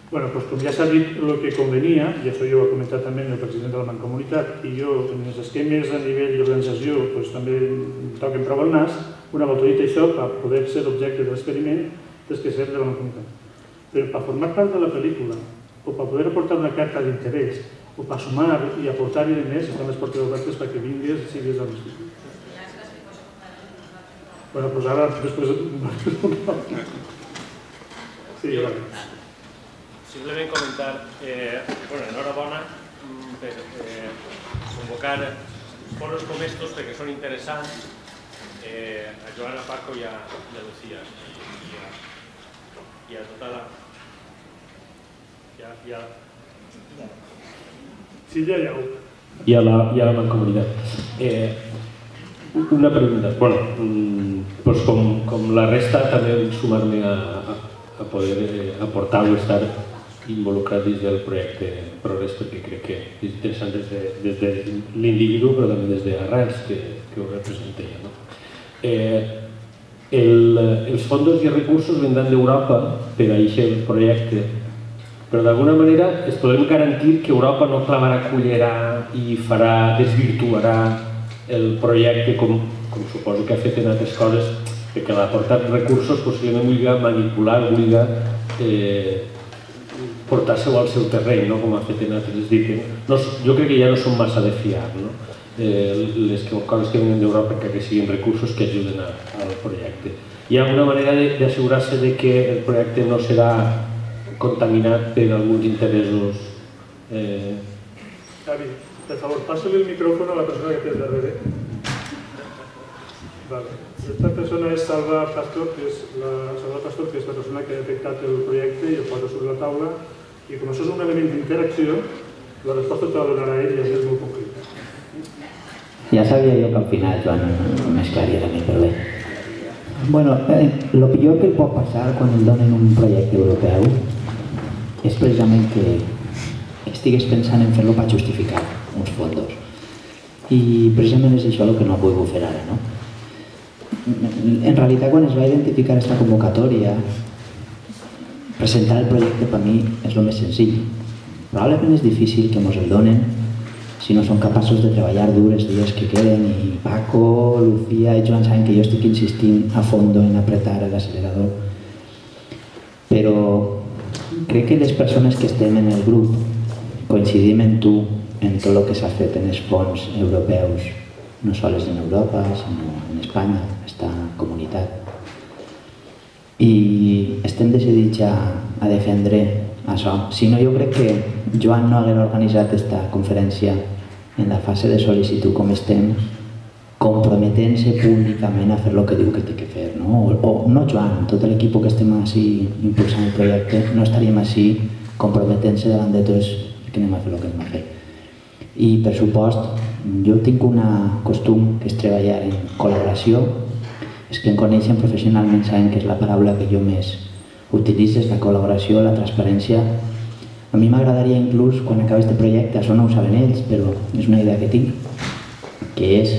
Bueno, pues com ja s'ha dit el que convenia, i això ja ho ha comentat també el president de la Mancomunitat, i jo, en els esquemes a nivell d'organització, doncs també em toquen prou el nas, una volta dit això, per poder ser l'objecte de l'experiment, des que ser de la Mancomunitat. Però per formar part de la pel·lícula, o per poder aportar una carta d'interès, o per sumar i aportar-hi de més, estan les portes obertes perquè vingues i siguis a l'institut. Bueno, doncs ara, després... Sí, gràcies. Simplement comentar, enhorabona per convocar foros com estos perquè són interessants a Joan, a Paco i a Lucía i a tota la... i a la Mancomunitat. Una pregunta, com la resta també sumar-me a poder aportar o estar involucrat dins del projecte Progrés, perquè crec que és interessant des de l'individu però també des d'arrels que ho representa ella. Els fons i recursos vindran d'Europa per a aquest projecte, però d'alguna manera es podem garantir que Europa no clamarà cullerà i farà, desvirtuarà el projecte com suposo que ha fet en altres coses, perquè l'aportar recursos possiblement vulgui manipular, vulgui portar-se-ho al seu terreny, com ha fet en altres dits. Jo crec que ja no són massa de fiar, les coses que venen d'Europa, que siguin recursos que ajuden al projecte. Hi ha alguna manera d'assegurar-se que el projecte no serà contaminat per alguns interessos? Xavi, per favor, passa-li el micròfon a la persona que tens darrere. Aquesta persona és Salva Pastor, que és la persona que ha detectat el projecte i el posa sobre la taula, i com això és un element d'interacció, la resposta te la donarà ell i això és molt concreta. Ja sabia jo que al final, Joan, més clar era mi, però bé. Bueno, lo peor que pot passar quan et donen un projecte europeu és precisament que estigues pensant en fer-lo per justificar uns fons. I precisament és això el que no vull fer ara, no? En realitat, quan es va identificar aquesta convocatòria, presentar el projecte per mi és el més senzill. Probablement és difícil que ens el donen si no som capaços de treballar dur els dies que queden, i Paco, Lucía i Joan saben que jo estic insistint a fondo en apretar l'accelerador. Però crec que les persones que estem en el grup coincidim en tu, en tot el que s'ha fet en els fons europeus, no sols en Europa, sinó en Espanya, aquesta comunitat. I estem decidits a defendre això. Si no, jo crec que Joan no hagués organitzat aquesta conferència en la fase de sol·licitud com estem, comprometent-se públicament a fer el que diu que té que fer. O no Joan, tot l'equip que estem així impulsant el projecte, no estaríem així comprometent-se davant de tots que anem a fer el que anem a fer. I, per supost, jo tinc un costum que és treballar en col·laboració. Els que em coneixen professionalment saben que és la paraula que jo més utilitzo, és la col·laboració, la transparència. A mi m'agradaria inclús, quan acabi aquest projecte, això no ho saben ells, però és una idea que tinc, que és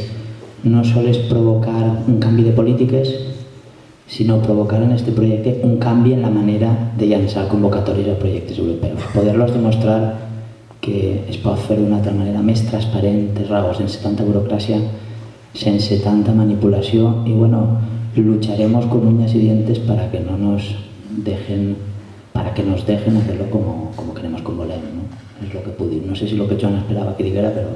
no sols provocar un canvi de polítiques, sinó provocar en este projecte un canvi en la manera de llançar convocatòries a projectes europeus. Poder-los demostrar que es pot fer d'una altra manera més transparent, de raó, sense tanta burocràcia, sense tanta manipulació, i bueno, lucharemos con uñas y dientes para que no nos dejen, para que nos dejen hacerlo como, como queremos, como volemos, ¿no? Es lo que pude. No sé si lo que Joan esperaba que dijera, pero...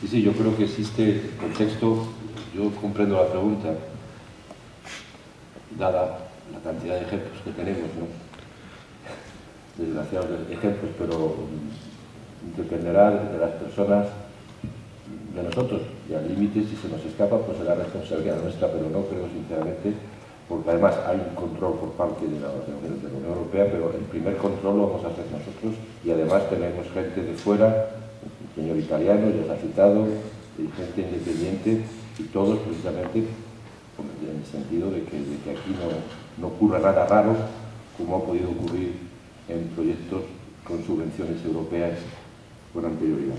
Sí, sí, yo creo que existe contexto, yo comprendo la pregunta, dada la cantidad de ejemplos que tenemos, ¿no? Desgraciados ejemplos, pero dependerá de las personas, de nosotros, y al límite, si se nos escapa, pues es la responsabilidad nuestra, pero no creo sinceramente, porque además hay un control por parte de la, de la Unión Europea, pero el primer control lo vamos a hacer nosotros, y además tenemos gente de fuera, el señor italiano, ya se ha citado, gente independiente, y todos precisamente, en el sentido de que, de que aquí no, no ocurra nada raro, como ha podido ocurrir en proyectos con subvenciones europeas con anterioridad.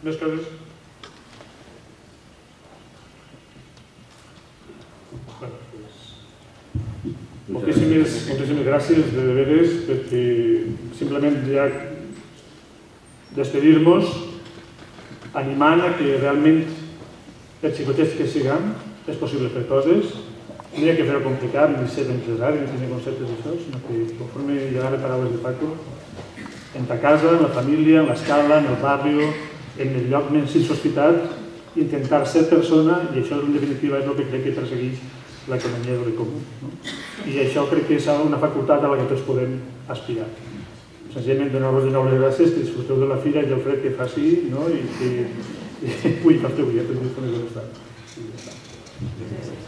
Més coses? Moltíssimes gràcies, de veres, perquè simplement ja despedir-nos animant a que realment, per xicotets que siguem, és possible fer coses. No hi ha que fer-ho complicat, ni ser empresari, ni tenir conceptes d'això, sinó que conforme hi ha les paraules de Paco, en ta casa, en la família, en l'escala, en el barri, en el lloc menys sospitat, intentar ser persona, i això en definitiva és el que crec que persegueix l'economia del bé comú. I això crec que és una facultat a la que tots podem aspirar. Senzillament donar-vos de nou les gràcies, que disfruteu de la fira i el fred que faci, i que... Ui, fa fred, ja, però no és com és l'estat.